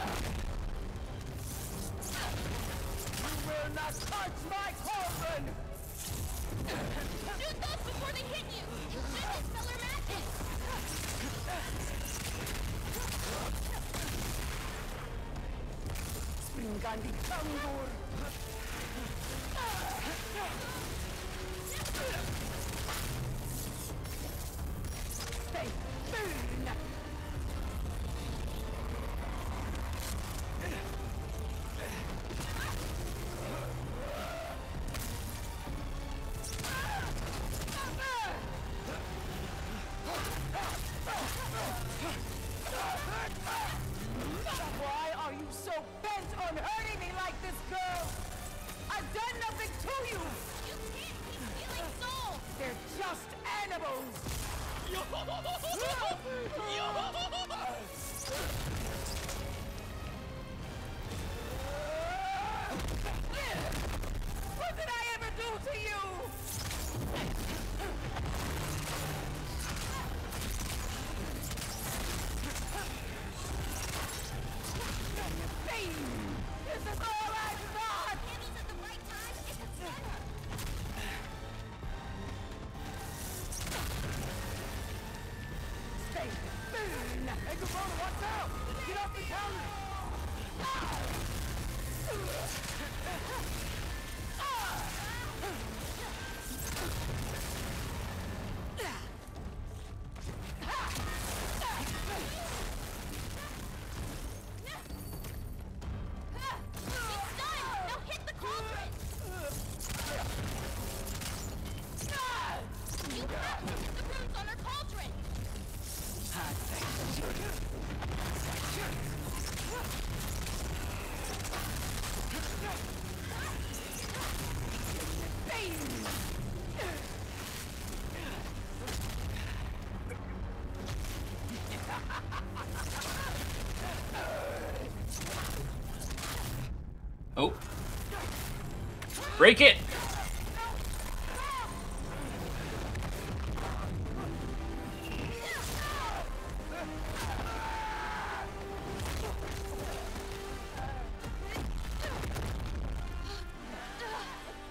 will not touch my cauldron! Shoot those before they hit you! You shouldn't smell her magic! Spring Gandhi Tangur! They burn! Oh. Break it!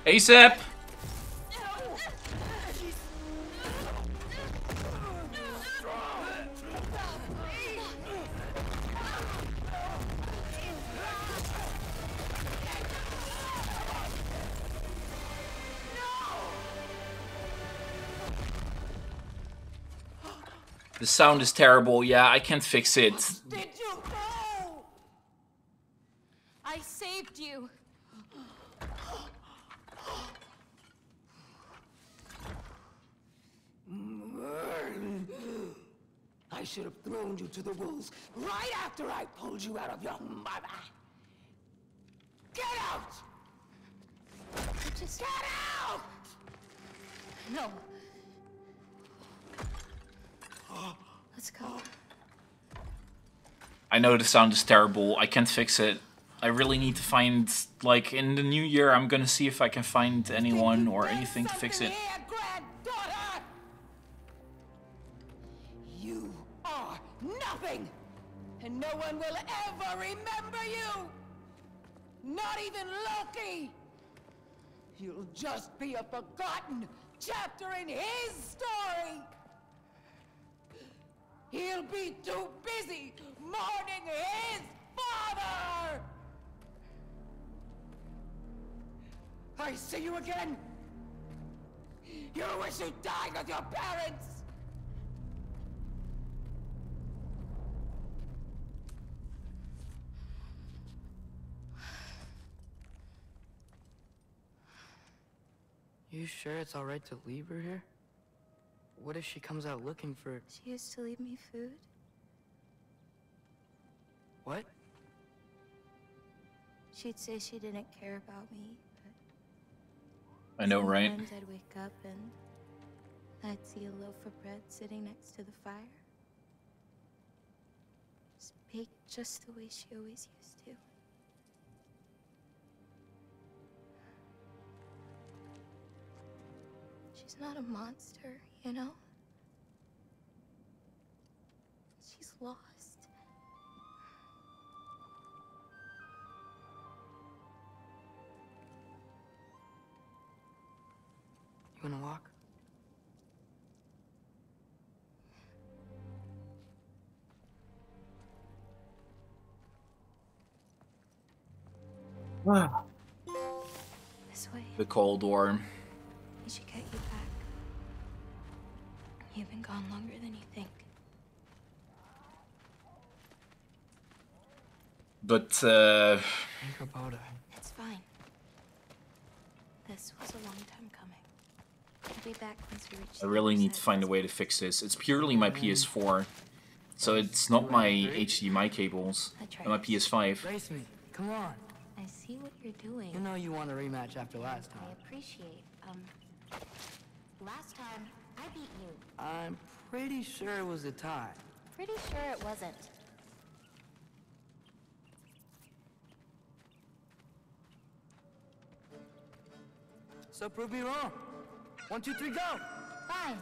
ASAP! The sound is terrible. Yeah, I can't fix it. Did you know? I saved you. I should have thrown you to the wolves right after I pulled you out of your mother. Get out! Just get out! No. Let's go. I know the sound is terrible. I can't fix it. I really need to find, like, in the new year, I'm gonna see if I can find anyone or anything to fix it. You are nothing, and no one will ever remember you. Not even Loki. You'll just be a forgotten chapter in his story. He'll be too busy mourning his father! I see you again! You wish you died with your parents! You sure it's all right to leave her here? What if she comes out looking for... She used to leave me food. What? She'd say she didn't care about me, but... I know, right? Sometimes I'd wake up and I'd see a loaf of bread sitting next to the fire. It's baked just the way she always used to. She's not a monster. You know? She's lost. You wanna walk? Wow. This way. The cold warm. Did she get you back? You've been gone longer than you think. But, Angrboda. It's fine. This was a long time coming. We'll be back once we reach... I really need to find a way to fix this. It's purely my PS4. So it's not my HDMI cables. And my PS5. Race me. Come on. I see what you're doing. You know you want a rematch after last time. I appreciate, last time... I beat you. I'm pretty sure it was a tie. Pretty sure it wasn't. So prove me wrong. 1, 2, 3, go! Fine.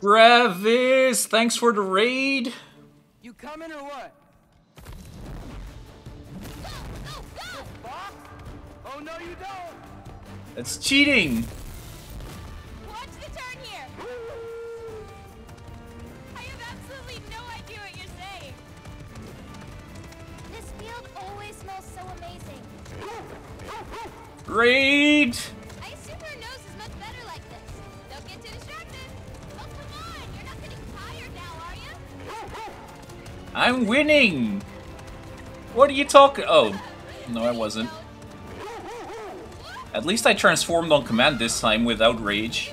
Travis, thanks for the raid. You coming or what? Go, go, go! Box? Oh no, you don't! That's cheating! Raid! I assume her nose is much better like this. I'm winning! What are you talking? Oh, no, I wasn't. At least I transformed on command this time without rage.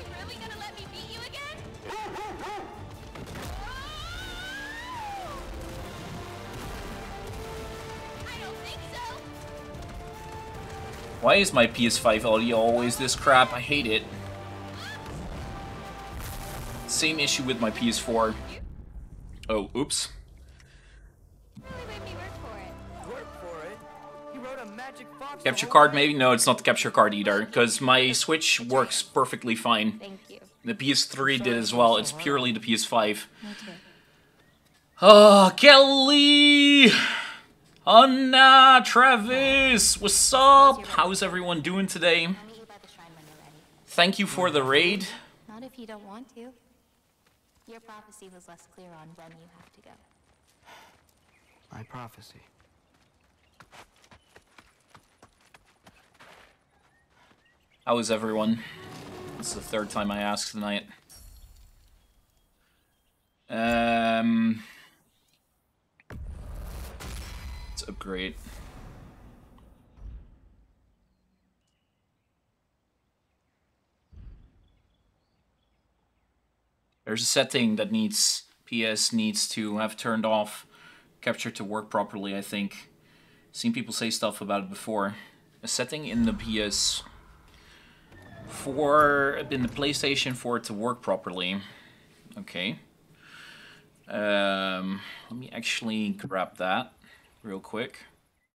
Why is my PS5 audio always this crap? I hate it. Same issue with my PS4. Oh, oops. Capture card maybe? No, it's not the capture card either, because my Switch works perfectly fine. The PS3 did as well, it's purely the PS5. Oh, Kelly! Anna, Travis, what's up? How's everyone doing today? Thank you for the raid. Not if you don't want to. Your prophecy was less clear on when you have to go. My prophecy. How is everyone? It's the third time I asked tonight. Let's upgrade. There's a setting that needs PS needs to have turned off capture to work properly, I think. Seen people say stuff about it before. A setting in the PlayStation for it to work properly. Okay. Let me actually grab that real quick.